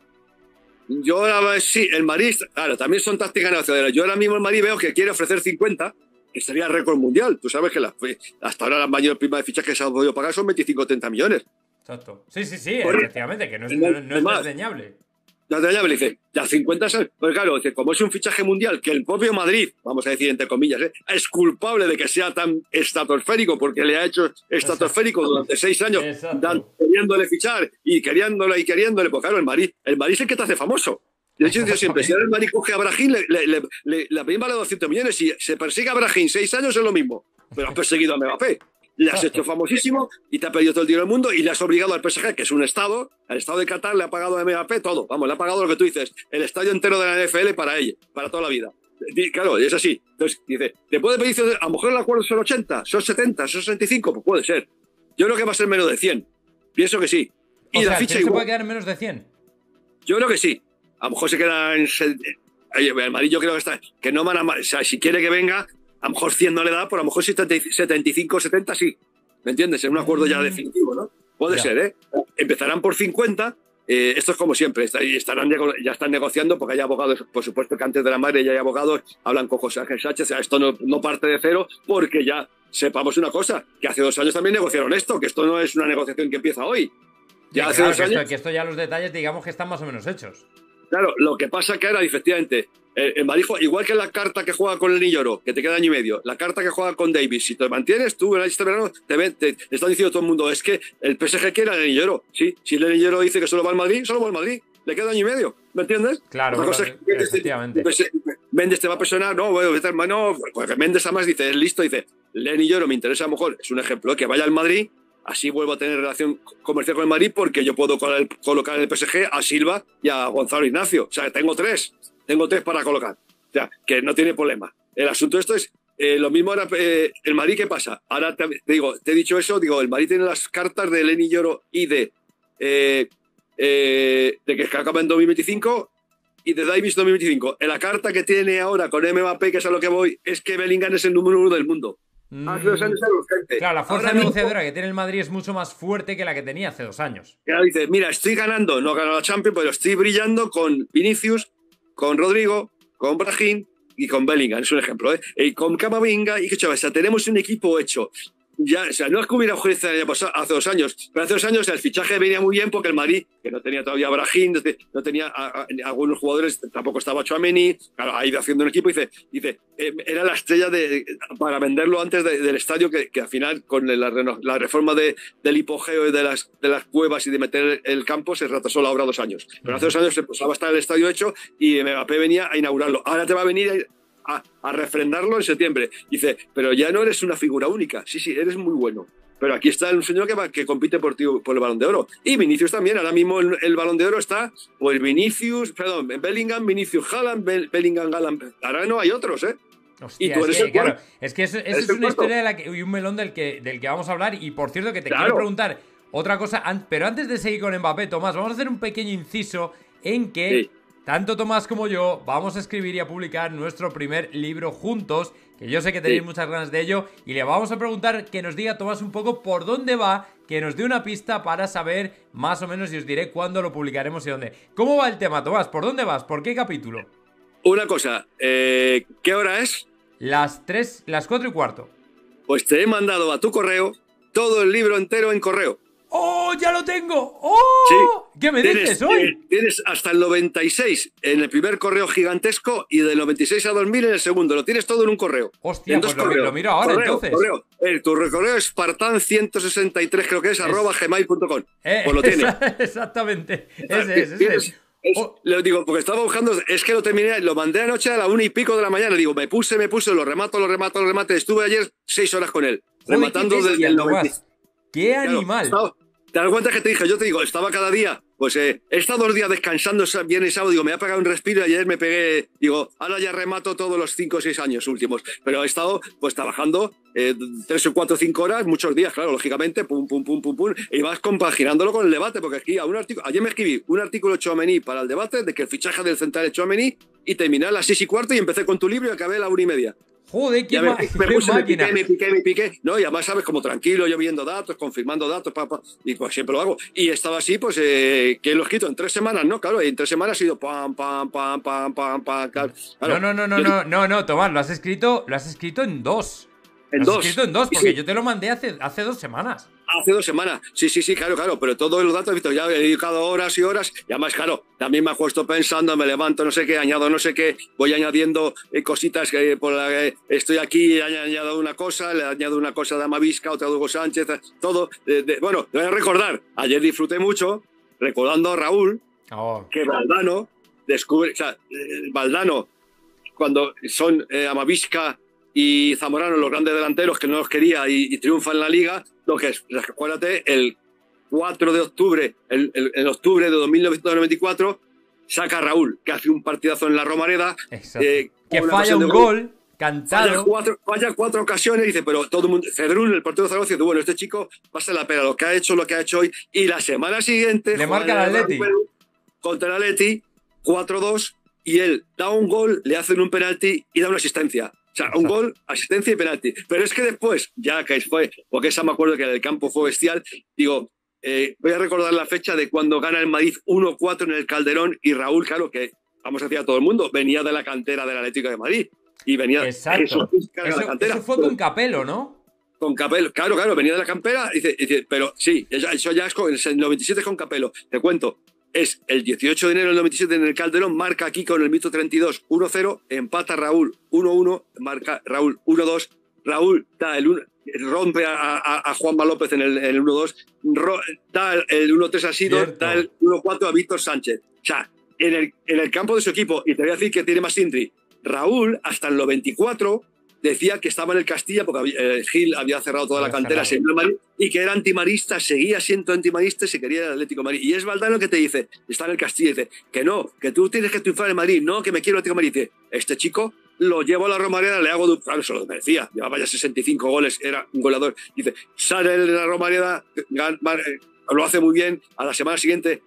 Yo ahora sí, el Madrid... Claro, también son tácticas negociadoras. Yo ahora mismo el Madrid veo que quiere ofrecer cincuenta, que sería récord mundial. Tú sabes que la, hasta ahora las mayores primas de fichajes que se han podido pagar son veinticinco o treinta millones. Exacto. Sí, sí, sí, bueno, efectivamente, que no es, no, no es desdeñable. No es desdeñable, dice. Las cincuenta... Pues claro, dice, como es un fichaje mundial que el propio Madrid, vamos a decir entre comillas, ¿eh?, es culpable de que sea tan estratosférico, porque le ha hecho estratosférico Exacto. durante seis años, dan, queriéndole fichar y queriéndole y queriéndole. Pues claro, el Madrid, el Madrid es el que te hace famoso. De hecho, yo siempre, si ahora el Madrid coge a Brahim, le, le, le, le, la prima vale doscientos millones. Si se persigue a Brahim seis años es lo mismo. Pero has perseguido a Mbappé. Le has hecho famosísimo y te ha perdido todo el dinero del mundo y le has obligado al P S G, que es un estado, al estado de Qatar, le ha pagado a Mbappé todo. Vamos, le ha pagado lo que tú dices, el estadio entero de la N F L para ella, para toda la vida. Claro, es así. Entonces, dice, ¿te puede pedir? A lo mejor el acuerdo son ochenta, son setenta, son sesenta y cinco. Pues puede ser. Yo creo que va a ser menos de cien. Pienso que sí. Y o la sea, ficha igual. ¿Se puede quedar en menos de cien? Yo creo que sí. A lo mejor se queda en... El Madrid yo creo que está... Que no van a... O sea, si quiere que venga, a lo mejor cien no le da, pero a lo mejor setenta y cinco, setenta sí. ¿Me entiendes? Es un acuerdo ya definitivo, ¿no? Puede ya. ser, ¿eh? Empezarán por cincuenta. Eh, esto es como siempre. Estarán, ya están negociando porque hay abogados, por supuesto que antes de la madre ya hay abogados, hablan con José Ángel Sánchez. O sea, esto no, no parte de cero porque ya sepamos una cosa, que hace dos años también negociaron esto, que esto no es una negociación que empieza hoy. Ya sí, hace claro, dos que años... Esto, que esto ya los detalles digamos que están más o menos hechos. Claro, lo que pasa que ahora, efectivamente, el Madrid, igual que la carta que juega con Leny Yoro, que te queda año y medio, la carta que juega con Davis, si te mantienes tú en este verano, te, ven, te, te están diciendo todo el mundo, es que el P S G quiere a Leny Yoro, ¿sí? Si Leny Yoro dice que solo va al Madrid, solo va al Madrid, le queda año y medio, ¿me entiendes? Claro, claro, cosa es que efectivamente. Este, pues, Mendes te va a presionar, no, bueno, hermano, porque Mendes además dice, es listo, dice, Leny Yoro me interesa a lo mejor, es un ejemplo, que vaya al Madrid. Así vuelvo a tener relación comercial con el Madrid porque yo puedo colocar en el P S G a Silva y a Gonzalo Ignacio. O sea, tengo tres. Tengo tres para colocar. O sea, que no tiene problema. El asunto de esto es eh, lo mismo ahora. Eh, ¿El Madrid qué pasa? Ahora te, te digo, te he dicho eso. Digo, el Madrid tiene las cartas de Leny Yoro y de, eh, eh, de que acaba en dos mil veinticinco y de Davis dos mil veinticinco. En la carta que tiene ahora con Mbappé, que es a lo que voy, es que Bellingham es el número uno del mundo. Ah, hace dos años era urgente. Claro, la fuerza ahora negociadora mismo que tiene el Madrid es mucho más fuerte que la que tenía hace dos años. Claro, dice, mira, estoy ganando, no he ganado la Champions, pero estoy brillando con Vinicius, con Rodrigo, con Brahim y con Bellingham, es un ejemplo, ¿eh? Y con Camavinga y que, o sea, tenemos un equipo hecho. Ya, o sea, no es que hubiera urgencia hace dos años, pero hace dos años el fichaje venía muy bien porque el Madrid, que no tenía todavía a Brahim, no tenía a, a, a algunos jugadores, tampoco estaba Tchouaméni, claro, ha ido haciendo un equipo y dice, dice eh, era la estrella de, para venderlo antes de, del estadio, que, que al final con la, la reforma de, del hipogeo y de las, de las cuevas y de meter el campo se retrasó la obra dos años. Pero hace dos años se pasaba a estar el estadio hecho y Mbappé venía a inaugurarlo. Ahora te va a venir a... A, a refrendarlo en septiembre. Dice, pero ya no eres una figura única. Sí, sí, eres muy bueno. Pero aquí está un señor que, va, que compite por, ti, por el Balón de Oro. Y Vinicius también. Ahora mismo el, el Balón de Oro está, o el Vinicius, perdón, Bellingham, Vinicius, Haaland, Bellingham, Haaland. Ahora no hay otros, ¿eh? Hostia, y tú eres es que, el claro, es que eso, eso es, es una cuarto. historia de la que, y un melón del que, del que vamos a hablar. Y por cierto, que te claro. quiero preguntar otra cosa. Pero antes de seguir con Mbappé, Tomás, vamos a hacer un pequeño inciso en que... Sí. Tanto Tomás como yo vamos a escribir y a publicar nuestro primer libro juntos, que yo sé que tenéis sí. muchas ganas de ello, y le vamos a preguntar que nos diga Tomás un poco por dónde va, que nos dé una pista para saber más o menos, y os diré cuándo lo publicaremos y dónde. ¿Cómo va el tema, Tomás? ¿Por dónde vas? ¿Por qué capítulo? Una cosa, eh, ¿qué hora es? Las tres, las cuatro y cuarto. Pues te he mandado a tu correo todo el libro entero en correo. ¡Oh, ya lo tengo! ¡Oh! Sí. ¿Qué me tienes, dices hoy? Tienes hasta el noventa y seis en el primer correo gigantesco y del noventa y seis a dos mil en el segundo. Lo tienes todo en un correo. ¡Hostia, en pues dos lo, lo miro ahora correo, entonces! Correo. El, tu correo es espartán ciento sesenta y tres, creo que es, es... arroba gmail punto com. Eh, pues lo tienes. Exactamente. Ese es, ese es. Es, oh. Le digo, porque estaba buscando, es que lo terminé, lo mandé anoche a la una y pico de la mañana. Le digo, me puse, me puse, lo remato, lo remato, lo remato. Estuve ayer seis horas con él, joder, rematando desde el noventa y seis. ¡Qué animal! Claro, ¿te das cuenta que te dije? Yo te digo, estaba cada día, pues eh, he estado dos días descansando viernes y sábado, digo, me ha pegado un respiro, ayer me pegué, digo, ahora ya remato todos los cinco o seis años últimos, pero he estado pues trabajando eh, tres o cuatro o cinco horas, muchos días, claro, lógicamente, pum, pum, pum, pum, pum, y vas compaginándolo con el debate, porque aquí a un artículo, ayer me escribí un artículo de Tchouaméni para el debate, de que el fichaje del central de Tchouaméni, y terminé a las seis y cuarto y empecé con tu libro y acabé a la una y media. Joder, qué, me, qué me puse, máquina. Me piqué, me piqué, me piqué. No, y además, ¿sabes? Como tranquilo, yo viendo datos, confirmando datos, papá, y pues siempre lo hago. Y estaba así, pues, eh, que lo he escrito en tres semanas, ¿no? Claro, en tres semanas ha sido pam, pam, pam, pam, pam, pam, claro. No, no, no, no, no, no, no, Tomás, lo has escrito, lo has escrito en dos. En lo has dos. escrito en dos, porque sí. yo te lo mandé hace, hace dos semanas. Hace dos semanas, sí, sí, sí, claro, claro, pero todos los datos, visto, ya he dedicado horas y horas, y además, claro, también me acuesto pensando, me levanto, no sé qué, añado no sé qué, voy añadiendo eh, cositas, que por la que estoy aquí, he añadido una cosa, le he añadido una cosa de Amavisca, otra de Hugo Sánchez, todo, de, de, bueno, voy a recordar, ayer disfruté mucho, recordando a Raúl, oh. que Valdano descubre, o sea, Valdano, cuando son eh, Amavisca y Zamorano, los grandes delanteros que no los quería y, y triunfa en la Liga, lo que es, acuérdate, el cuatro de octubre, el, el, el octubre de mil novecientos noventa y cuatro, saca a Raúl, que hace un partidazo en la Romareda. Eh, que falla un gol, gol cantado. Falla cuatro, falla cuatro ocasiones, dice, pero todo el mundo, Cedrún, el portero de Zaragoza, dice, bueno, este chico pasa la pena, lo que ha hecho, lo que ha hecho hoy. Y la semana siguiente... Le marca el Atleti. Perú, contra el Atleti, cuatro dos, y él da un gol, le hacen un penalti y da una asistencia. O sea, un gol, asistencia y penalti. Pero es que después, ya que fue, porque esa me acuerdo que en el campo fue bestial, digo, eh, voy a recordar la fecha de cuando gana el Madrid uno cuatro en el Calderón y Raúl, claro, que vamos a decir a todo el mundo, venía de la cantera del Atlético de Madrid. Y venía Exacto. Eso, de la cantera. Eso fue con Capello, ¿no? Con Capello, claro, claro, venía de la cantera, dice, dice, pero sí, eso ya es con el noventa y siete con Capello, te cuento. Es el dieciocho de enero del noventa y siete en el Calderón, marca aquí con el mito treinta y dos, uno cero, empata Raúl uno uno, marca Raúl uno dos, Raúl da el uno, rompe a, a, a Juanma López en el, el uno dos, da el uno tres a Sidor, da el uno cuatro a Víctor Sánchez. O sea, en el, en el campo de su equipo, y te voy a decir que tiene más Indri, Raúl hasta el noventa y cuatro decía que estaba en el Castilla porque eh, Gil había cerrado toda la cantera Madrid, y que era antimarista, seguía siendo antimarista y se quería el Atlético de Madrid. Y es Valdano que te dice, está en el Castilla, y dice que no, que tú tienes que triunfar en Madrid, no, que me quiero el Atlético de Madrid. Y dice, este chico lo llevo a la Romareda, le hago... Claro, se lo merecía, llevaba ya sesenta y cinco goles, era un goleador. Y dice, sale de la Romareda, lo hace muy bien, a la semana siguiente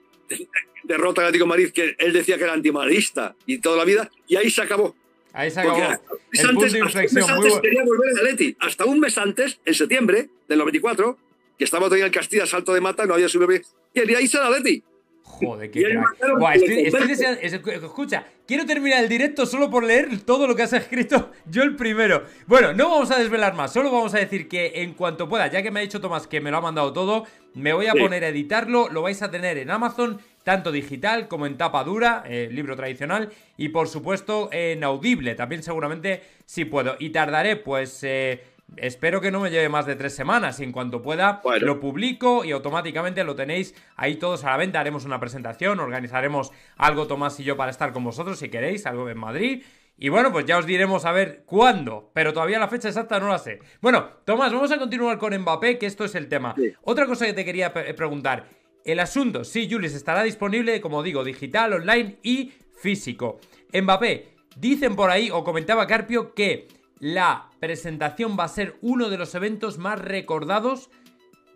derrota al Atlético de Madrid, que él decía que era antimarista y toda la vida, y ahí se acabó. Ahí se acabó. Porque el punto de inflexión. Hasta un mes antes quería volver al Atleti. Hasta un mes antes, en septiembre del noventa y cuatro, que estaba todavía en el Castilla, salto de mata, no había subido bien. Quería irse al Atleti. Joder, qué crack. Buah, estoy, estoy deseando, escucha, quiero terminar el directo solo por leer todo lo que has escrito, yo el primero. Bueno, no vamos a desvelar más, solo vamos a decir que en cuanto pueda, ya que me ha dicho Tomás que me lo ha mandado todo, me voy a sí. poner a editarlo, lo vais a tener en Amazon, tanto digital como en tapa dura, eh, libro tradicional, y por supuesto eh, en audible, también seguramente si puedo. Y tardaré, pues... Eh, espero que no me lleve más de tres semanas y en cuanto pueda bueno. lo publico y automáticamente lo tenéis ahí todos a la venta. Haremos una presentación, organizaremos algo Tomás y yo para estar con vosotros si queréis, algo en Madrid. Y bueno, pues ya os diremos a ver cuándo, pero todavía la fecha exacta no la sé. Bueno, Tomás, vamos a continuar con Mbappé, que esto es el tema. Sí. Otra cosa que te quería preguntar, el asunto, sí, Julius, estará disponible, como digo, digital, online y físico. Mbappé, dicen por ahí, o comentaba Carpio, que... la presentación va a ser uno de los eventos más recordados,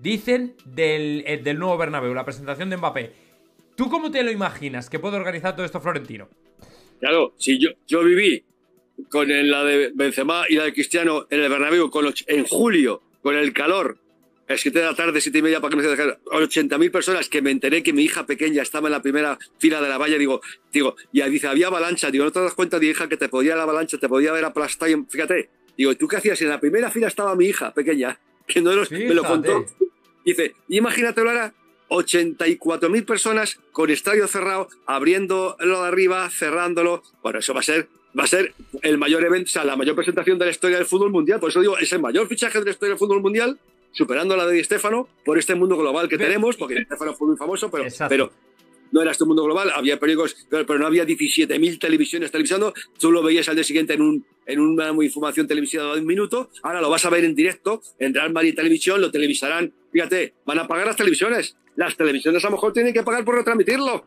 dicen, del, del nuevo Bernabéu, la presentación de Mbappé. ¿Tú cómo te lo imaginas que puede organizar todo esto Florentino? Claro, si yo, yo viví con el, la de Benzema y la de Cristiano en el Bernabéu con los, en julio, con el calor, a las siete de la tarde, siete y media, para que me se dejaran ochenta mil personas, que me enteré que mi hija pequeña estaba en la primera fila de la valla, digo, digo, y dice, había avalancha, digo, no te das cuenta, dije, hija, que te podía la avalancha, te podía haber aplastado, y, fíjate, digo, ¿tú qué hacías? En la primera fila estaba mi hija pequeña, que no los, me lo contó, dice, imagínate, ahora ochenta y cuatro mil personas con estadio cerrado, abriéndolo de arriba, cerrándolo, bueno, eso va a ser... va a ser el mayor evento, o sea, la mayor presentación de la historia del fútbol mundial, por eso digo, es el mayor fichaje de la historia del fútbol mundial, superando la de Di Stéfano por este mundo global que tenemos, porque Di Stéfano fue muy famoso, pero, pero no era este mundo global, había periódicos, pero, pero no había diecisiete mil televisiones televisando, tú lo veías al día siguiente en, un, en una información televisada de un minuto, ahora lo vas a ver en directo, en Real Madrid Televisión, lo televisarán, fíjate, van a pagar las televisiones, las televisiones a lo mejor tienen que pagar por retransmitirlo,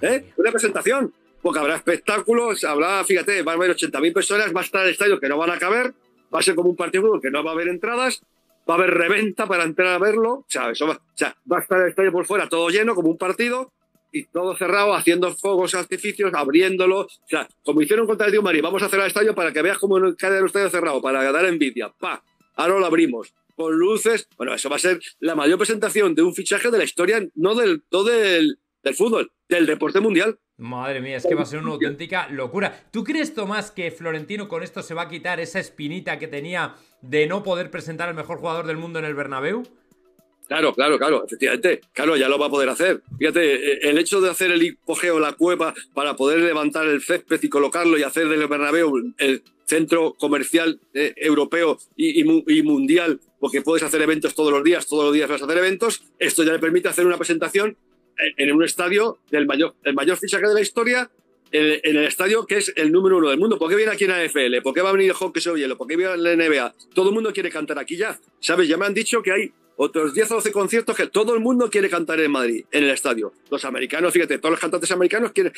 ¿eh? Una presentación, porque habrá espectáculos, habrá, fíjate, van a haber ochenta mil personas, va a estar el estadio que no van a caber, va a ser como un partido que no va a haber entradas, va a haber reventa para entrar a verlo, o sea, eso va, o sea, va a estar el estadio por fuera todo lleno, como un partido, y todo cerrado, haciendo fuegos, artificios, abriéndolo, o sea, como hicieron contra el Real Madrid, vamos a cerrar el estadio para que veas cómo cae el estadio cerrado, para dar envidia, pa, ahora lo abrimos, con luces, bueno, eso va a ser la mayor presentación de un fichaje de la historia, no del, no del, del fútbol, del deporte mundial. Madre mía, es que va a ser una auténtica locura. ¿Tú crees, Tomás, que Florentino con esto se va a quitar esa espinita que tenía de no poder presentar al mejor jugador del mundo en el Bernabéu? Claro, claro, claro, efectivamente. Claro, ya lo va a poder hacer. Fíjate, el hecho de hacer el hipogeo, la cueva, para poder levantar el césped y colocarlo y hacer del Bernabéu el centro comercial eh, europeo y, y, y mundial, porque puedes hacer eventos todos los días, todos los días vas a hacer eventos, esto ya le permite hacer una presentación en un estadio del mayor, el mayor fichaje de la historia, en, en el estadio que es el número uno del mundo. ¿Por qué viene aquí en la N F L? ¿Por qué va a venir el hockey sobre hielo? ¿Por qué viene la N B A? Todo el mundo quiere cantar aquí ya. ¿Sabes? Ya me han dicho que hay otros diez o doce conciertos que todo el mundo quiere cantar en Madrid, en el estadio. Los americanos, fíjate, todos los cantantes americanos quieren...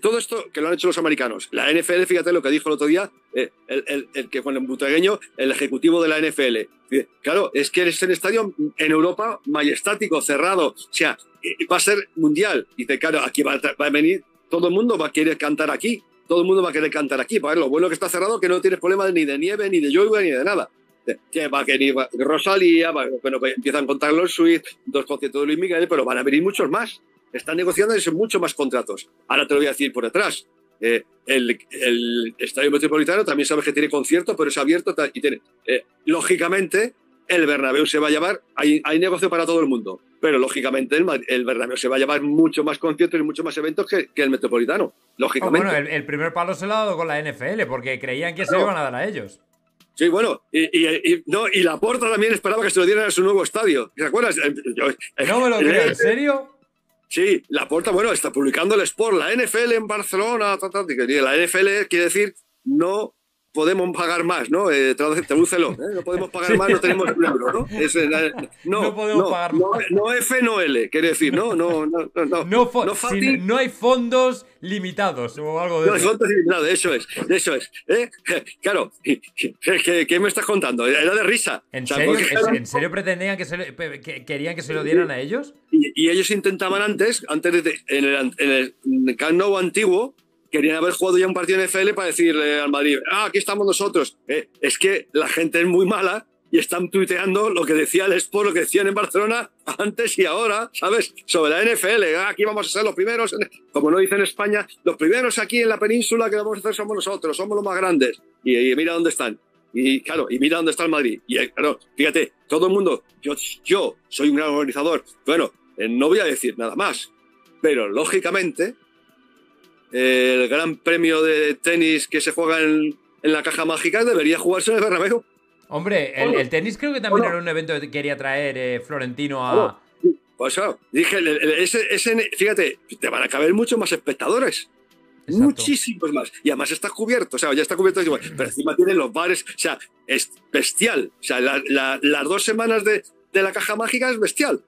Todo esto que lo han hecho los americanos. La N F L, fíjate lo que dijo el otro día eh, el, el, el que Juan Butragueño, el ejecutivo de la N F L. Claro, es que es un estadio en Europa majestático, cerrado. O sea, va a ser mundial. Dice, claro, aquí va a, va a venir... Todo el mundo va a querer cantar aquí. Todo el mundo va a querer cantar aquí. Para ver, lo bueno que está cerrado que no tienes problemas ni de nieve, ni de lluvia, ni de nada. Que va a venir Rosalía, bueno, empiezan con Taylor Swift, dos conciertos de Luis Miguel, pero van a venir muchos más. Están negociando muchos más contratos. Ahora te lo voy a decir por detrás. Eh, el, el Estadio Metropolitano también sabes que tiene conciertos, pero es abierto y tiene... Eh, lógicamente, el Bernabéu se va a llevar... Hay, hay negocio para todo el mundo, pero lógicamente el, el Bernabéu se va a llevar mucho más conciertos y muchos más eventos que, que el Metropolitano. Lógicamente. Oh, bueno, el, el primer palo se lo ha dado con la N F L, porque creían que claro. se iban a dar a ellos. Sí, bueno, y, y, y, no, y Laporta también esperaba que se lo dieran a su nuevo estadio. ¿Te acuerdas? No me lo creo, ¿en serio? Sí, Laporta, bueno, está publicando el Sport, la N F L en Barcelona, ta, ta, ta, y la N F L quiere decir no podemos pagar más, ¿no? Eh, Tradúcelo, ¿eh? No podemos pagar más, no tenemos un euro, ¿no? Es, la, no, no podemos no, pagar no, más. No F, no L, quiere decir, no, no, no. No, no, no, no, si no hay fondos limitados o algo de eso. No hay fondos limitados, eso es, eso es. ¿Eh? Claro, ¿qué, qué, ¿qué me estás contando? Era de risa. ¿En serio, o sea, ¿en serio pretendían que, se le, que querían que se lo dieran a ellos? Y, y ellos intentaban antes, antes de, en, el, en el Camp Nou antiguo, querían haber jugado ya un partido en N F L para decirle al Madrid, ah, aquí estamos nosotros. Eh, es que la gente es muy mala y están tuiteando lo que decía el Sport, lo que decían en Barcelona antes y ahora, ¿sabes? Sobre la N F L, ah, aquí vamos a ser los primeros, en... como no dicen en España, los primeros aquí en la península que vamos a hacer somos nosotros, somos los más grandes. Y, y mira dónde están. Y claro, y mira dónde está el Madrid. Y claro, fíjate, todo el mundo, yo, yo soy un gran organizador, bueno, eh, no voy a decir nada más, pero lógicamente eh, el gran premio de tenis que se juega en, en la caja mágica debería jugarse en el Bernabéu. Hombre, el, el tenis creo que también bueno, era un evento que quería traer eh, Florentino a... Pues claro, dije, el, el, ese, ese, fíjate, te van a caber muchos más espectadores. Exacto. Muchísimos más. Y además está cubierto, o sea, ya está cubierto. Pero encima tienen los bares, o sea, es bestial. O sea, la, la, las dos semanas de, de la caja mágica es bestial.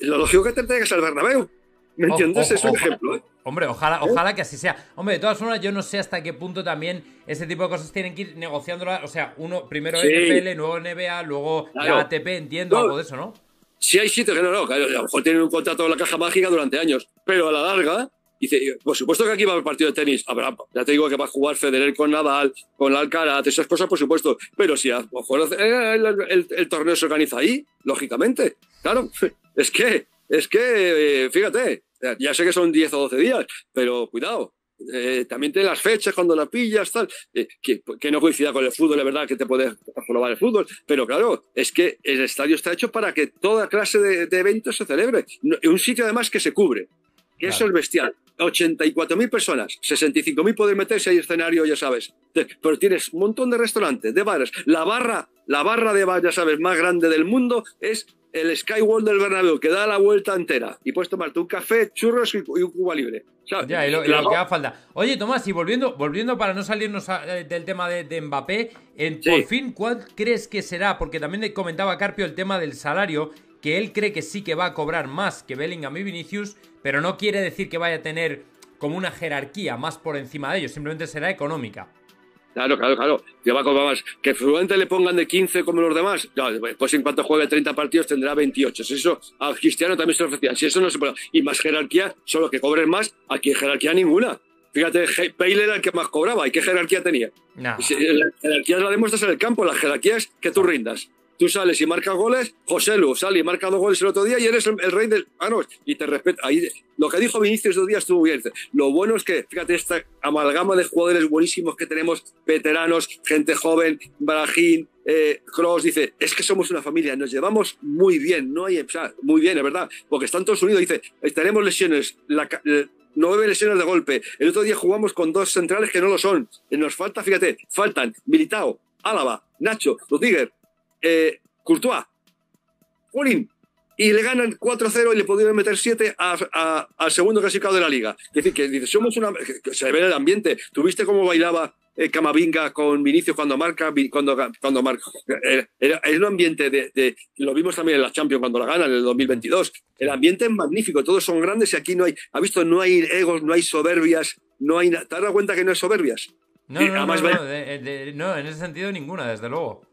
Lo lógico que te tengas al Bernabéu. ¿Me entiendes? O, o, es un ojalá, ejemplo. ¿eh? Hombre, ojalá, ojalá que así sea. Hombre, de todas formas, yo no sé hasta qué punto también ese tipo de cosas tienen que ir negociándolas. O sea, uno primero sí. N F L, luego N B A, luego claro. la A T P, entiendo, no, algo de eso, ¿no? Sí hay sitios que no, no. A lo mejor tienen un contrato en la caja mágica durante años, pero a la larga... Dice, por supuesto que aquí va el partido de tenis. Habrá, ya te digo que va a jugar Federer con Nadal, con Alcaraz, esas cosas, por supuesto. Pero si a lo mejor el, el, el torneo se organiza ahí, lógicamente. Claro, es que, es que fíjate, ya sé que son diez o doce días, pero cuidado. Eh, también tiene las fechas cuando las pillas, tal. Eh, que, que no coincida con el fútbol, es verdad que te puedes probar el fútbol, pero claro, es que el estadio está hecho para que toda clase de, de eventos se celebre. Un sitio además que se cubre. Que claro. Eso es bestial. ochenta y cuatro mil personas, sesenta y cinco mil pueden meterse, hay escenario, ya sabes. Pero tienes un montón de restaurantes, de bares. La barra, la barra de bar, ya sabes, más grande del mundo es el Skywall del Bernabéu, que da la vuelta entera. Y puedes tomarte un café, churros y un Cuba Libre. ¿Sabes? Ya, y lo, y lo que haga falta. Oye, Tomás, y volviendo, volviendo para no salirnos a, eh, del tema de, de Mbappé, en, sí. por fin, ¿cuál crees que será? Porque también le comentaba Carpio el tema del salario, que él cree que sí que va a cobrar más que Bellingham y Vinicius, pero no quiere decir que vaya a tener como una jerarquía más por encima de ellos, simplemente será económica. Claro, claro, claro, que va a cobrar más. Que seguramente le pongan de quince como los demás, claro, pues en cuanto juegue treinta partidos tendrá veintiocho. Si eso a Cristiano también se ofrecía, si eso no se puede. Y más jerarquía, solo que cobren más, aquí jerarquía ninguna. Fíjate, Bale era el que más cobraba, ¿y qué jerarquía tenía? No. La jerarquía la demuestras en el campo, la jerarquía es que tú rindas. Tú sales y marcas goles, Joselu sale y marca dos goles el otro día y eres el, el rey del... Ah, no, y te respeta. Ahí, lo que dijo Vinicius dos días estuvo bien. Lo bueno es que, fíjate, esta amalgama de jugadores buenísimos que tenemos, veteranos, gente joven, Brahim, eh, Kroos, dice, es que somos una familia, nos llevamos muy bien, no hay... O sea, muy bien, es verdad, porque están todos unidos, dice, tenemos lesiones, la... la nueve lesiones de golpe, el otro día jugamos con dos centrales que no lo son, nos falta, fíjate, faltan Militao, Álava, Nacho, Rodríguez, Eh, Courtois, Polín, y le ganan cuatro cero y le podrían meter siete a, a, al segundo clasificado de la liga. Es decir, que dice, somos una... Que se ve el ambiente. ¿Tuviste cómo bailaba eh, Camavinga con Vinicius cuando marca? Cuando, cuando marca. Era, era, era un ambiente de, de... Lo vimos también en la Champions cuando la ganan en el dos mil veintidós. El ambiente es magnífico. Todos son grandes y aquí no hay... ¿Ha visto? No hay egos, no hay soberbias, no hay... ¿Te has dado cuenta que no hay soberbias? No, y, no, además, no, no, no, de, de, no, en ese sentido ninguna, desde luego.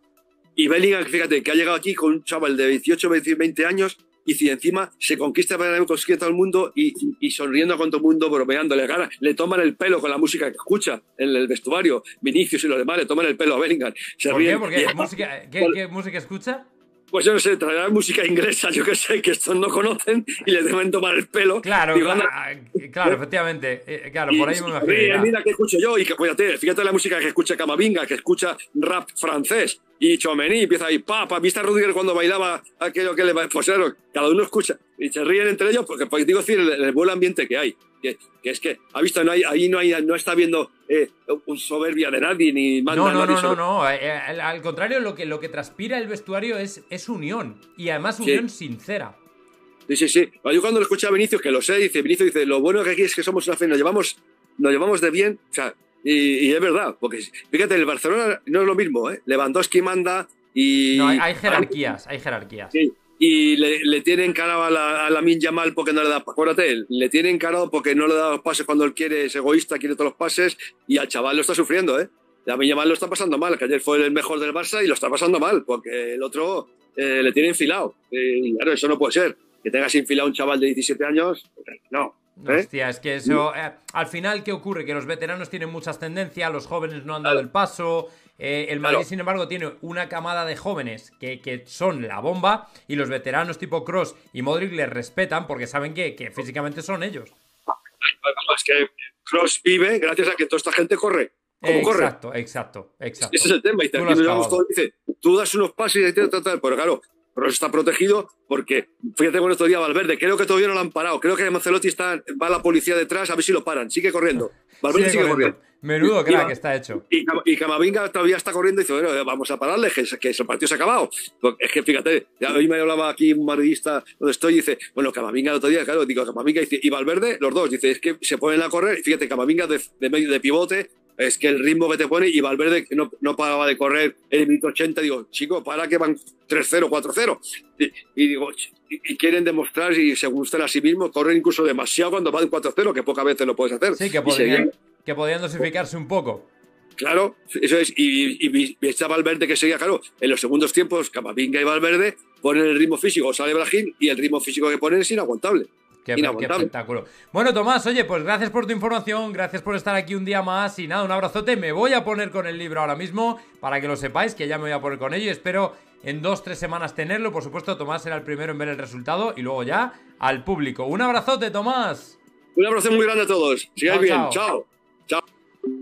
Y Bellingham, fíjate, que ha llegado aquí con un chaval de dieciocho, veinte años y si encima se conquista para conseguir todo el mundo y, y sonriendo con todo el mundo, bromeándole, gana, le toman el pelo con la música que escucha en el vestuario. Vinicius y los demás le toman el pelo a Bellingham. Se ¿Por ríen. Qué? ¿Por qué? ¿Música, qué, ¿Qué música escucha? Pues yo no sé, traerá música inglesa, yo que sé, que estos no conocen y les deben tomar el pelo. Claro, claro, a... claro, efectivamente. Eh, claro, y por ahí me imagino. Ríe, mira que escucho yo y que, fíjate, fíjate la música que escucha Camavinga, que escucha rap francés. Y Tchouaméni empieza ahí, papá, ¿viste a Rodrigo cuando bailaba aquello que le pusieron? Cada uno escucha y se ríen entre ellos porque, pues, digo, decir, el, el buen ambiente que hay. Que, que es que, ha visto, no hay, ahí no hay, no está viendo eh, un soberbia de nadie ni manda no, no, nadie no, no, no, no, eh, al, al contrario, lo que, lo que transpira el vestuario es, es unión y además unión sí. sincera. Sí, sí, sí. Yo cuando lo escuché a Vinicius, que lo sé, dice, Vinicius dice, lo bueno que aquí es que somos una fe, nos llevamos, nos llevamos de bien, o sea, Y, y es verdad, porque fíjate, el Barcelona no es lo mismo, ¿eh? Lewandowski manda y... No, hay, hay jerarquías, hay jerarquías. Sí, y le, le tiene encarado a la, a la Lamine Yamal porque no le da... Acuérdate, le tiene encarado porque no le da los pases cuando él quiere, es egoísta, quiere todos los pases, y al chaval lo está sufriendo, ¿eh? Lamine Yamal lo está pasando mal, que ayer fue el mejor del Barça y lo está pasando mal, porque el otro eh, le tiene enfilado. Eh, claro, eso no puede ser. Que tengas enfilado a un chaval de diecisiete años, no. ¿Eh? Hostia, es que eso... Eh, al final, ¿qué ocurre? Que los veteranos tienen muchas tendencias, los jóvenes no han dado el paso... Eh, el Madrid, claro. sin embargo, tiene una camada de jóvenes que, que son la bomba, y los veteranos tipo Kroos y Modric les respetan porque saben que, que físicamente son ellos. Es que Kroos vive gracias a que toda esta gente corre. Como corre. Exacto, exacto, exacto. Ese es el tema. Y te dice, tú das unos pases y te intentas tratar. Pero claro, Kroos está protegido porque, fíjate, bueno, estos días Valverde, creo que todavía no lo han parado. Creo que Mancelotti está, va la policía detrás a ver si lo paran. Sigue corriendo. Valverde sigue, sigue corriendo. corriendo. Menudo crack que está hecho. Y, y Camavinga todavía está corriendo y dice, bueno, vamos a pararle, que, que el partido se ha acabado. Es que fíjate, ya hoy me hablaba aquí un madridista donde estoy y dice, bueno, Camavinga el otro día, claro, digo, Camavinga dice, y Valverde, los dos, dice, es que se ponen a correr, y fíjate, Camavinga de, de medio de pivote, es que el ritmo que te pone, y Valverde no, no paraba de correr en el minuto ochenta, digo, chico, para que van tres cero, cuatro cero. Y, y digo, y, y quieren demostrar y se gustan a sí mismos, corren incluso demasiado cuando van cuatro cero, que pocas veces lo puedes hacer. Sí, que podrían. Que podían dosificarse un poco. Claro, eso es. Y, y, y está Valverde que seguía, claro, en los segundos tiempos, Camavinga y Valverde ponen el ritmo físico, sale Brahim y el ritmo físico que ponen es inaguantable. Qué, inaguantable. Qué espectáculo. Bueno, Tomás, oye, pues gracias por tu información, gracias por estar aquí un día más y nada, un abrazote. Me voy a poner con el libro ahora mismo para que lo sepáis, que ya me voy a poner con ello y espero en dos, tres semanas tenerlo. Por supuesto, Tomás será el primero en ver el resultado y luego ya al público. Un abrazote, Tomás. Un abrazo muy grande a todos. Sigáis bien. Chao. Chao. Chao.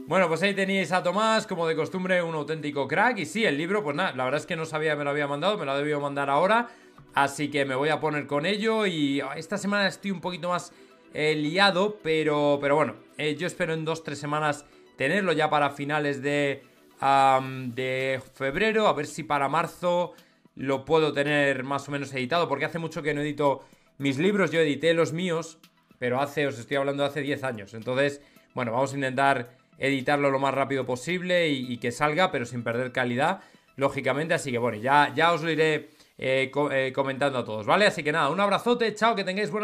Bueno, pues ahí teníais a Tomás, como de costumbre, un auténtico crack. Y sí, el libro, pues nada, la verdad es que no sabía que me lo había mandado, me lo ha debido mandar ahora. Así que me voy a poner con ello. Y esta semana estoy un poquito más eh, liado, pero, pero bueno, eh, yo espero en dos, tres semanas tenerlo ya para finales de, um, de febrero. A ver si para marzo lo puedo tener más o menos editado, porque hace mucho que no edito mis libros. Yo edité los míos, pero hace, os estoy hablando de hace diez años, entonces... Bueno, vamos a intentar editarlo lo más rápido posible y, y que salga, pero sin perder calidad, lógicamente. Así que bueno, ya, ya os lo iré eh, co eh, comentando a todos, ¿vale? Así que nada, un abrazote, chao, que tengáis buena tarde.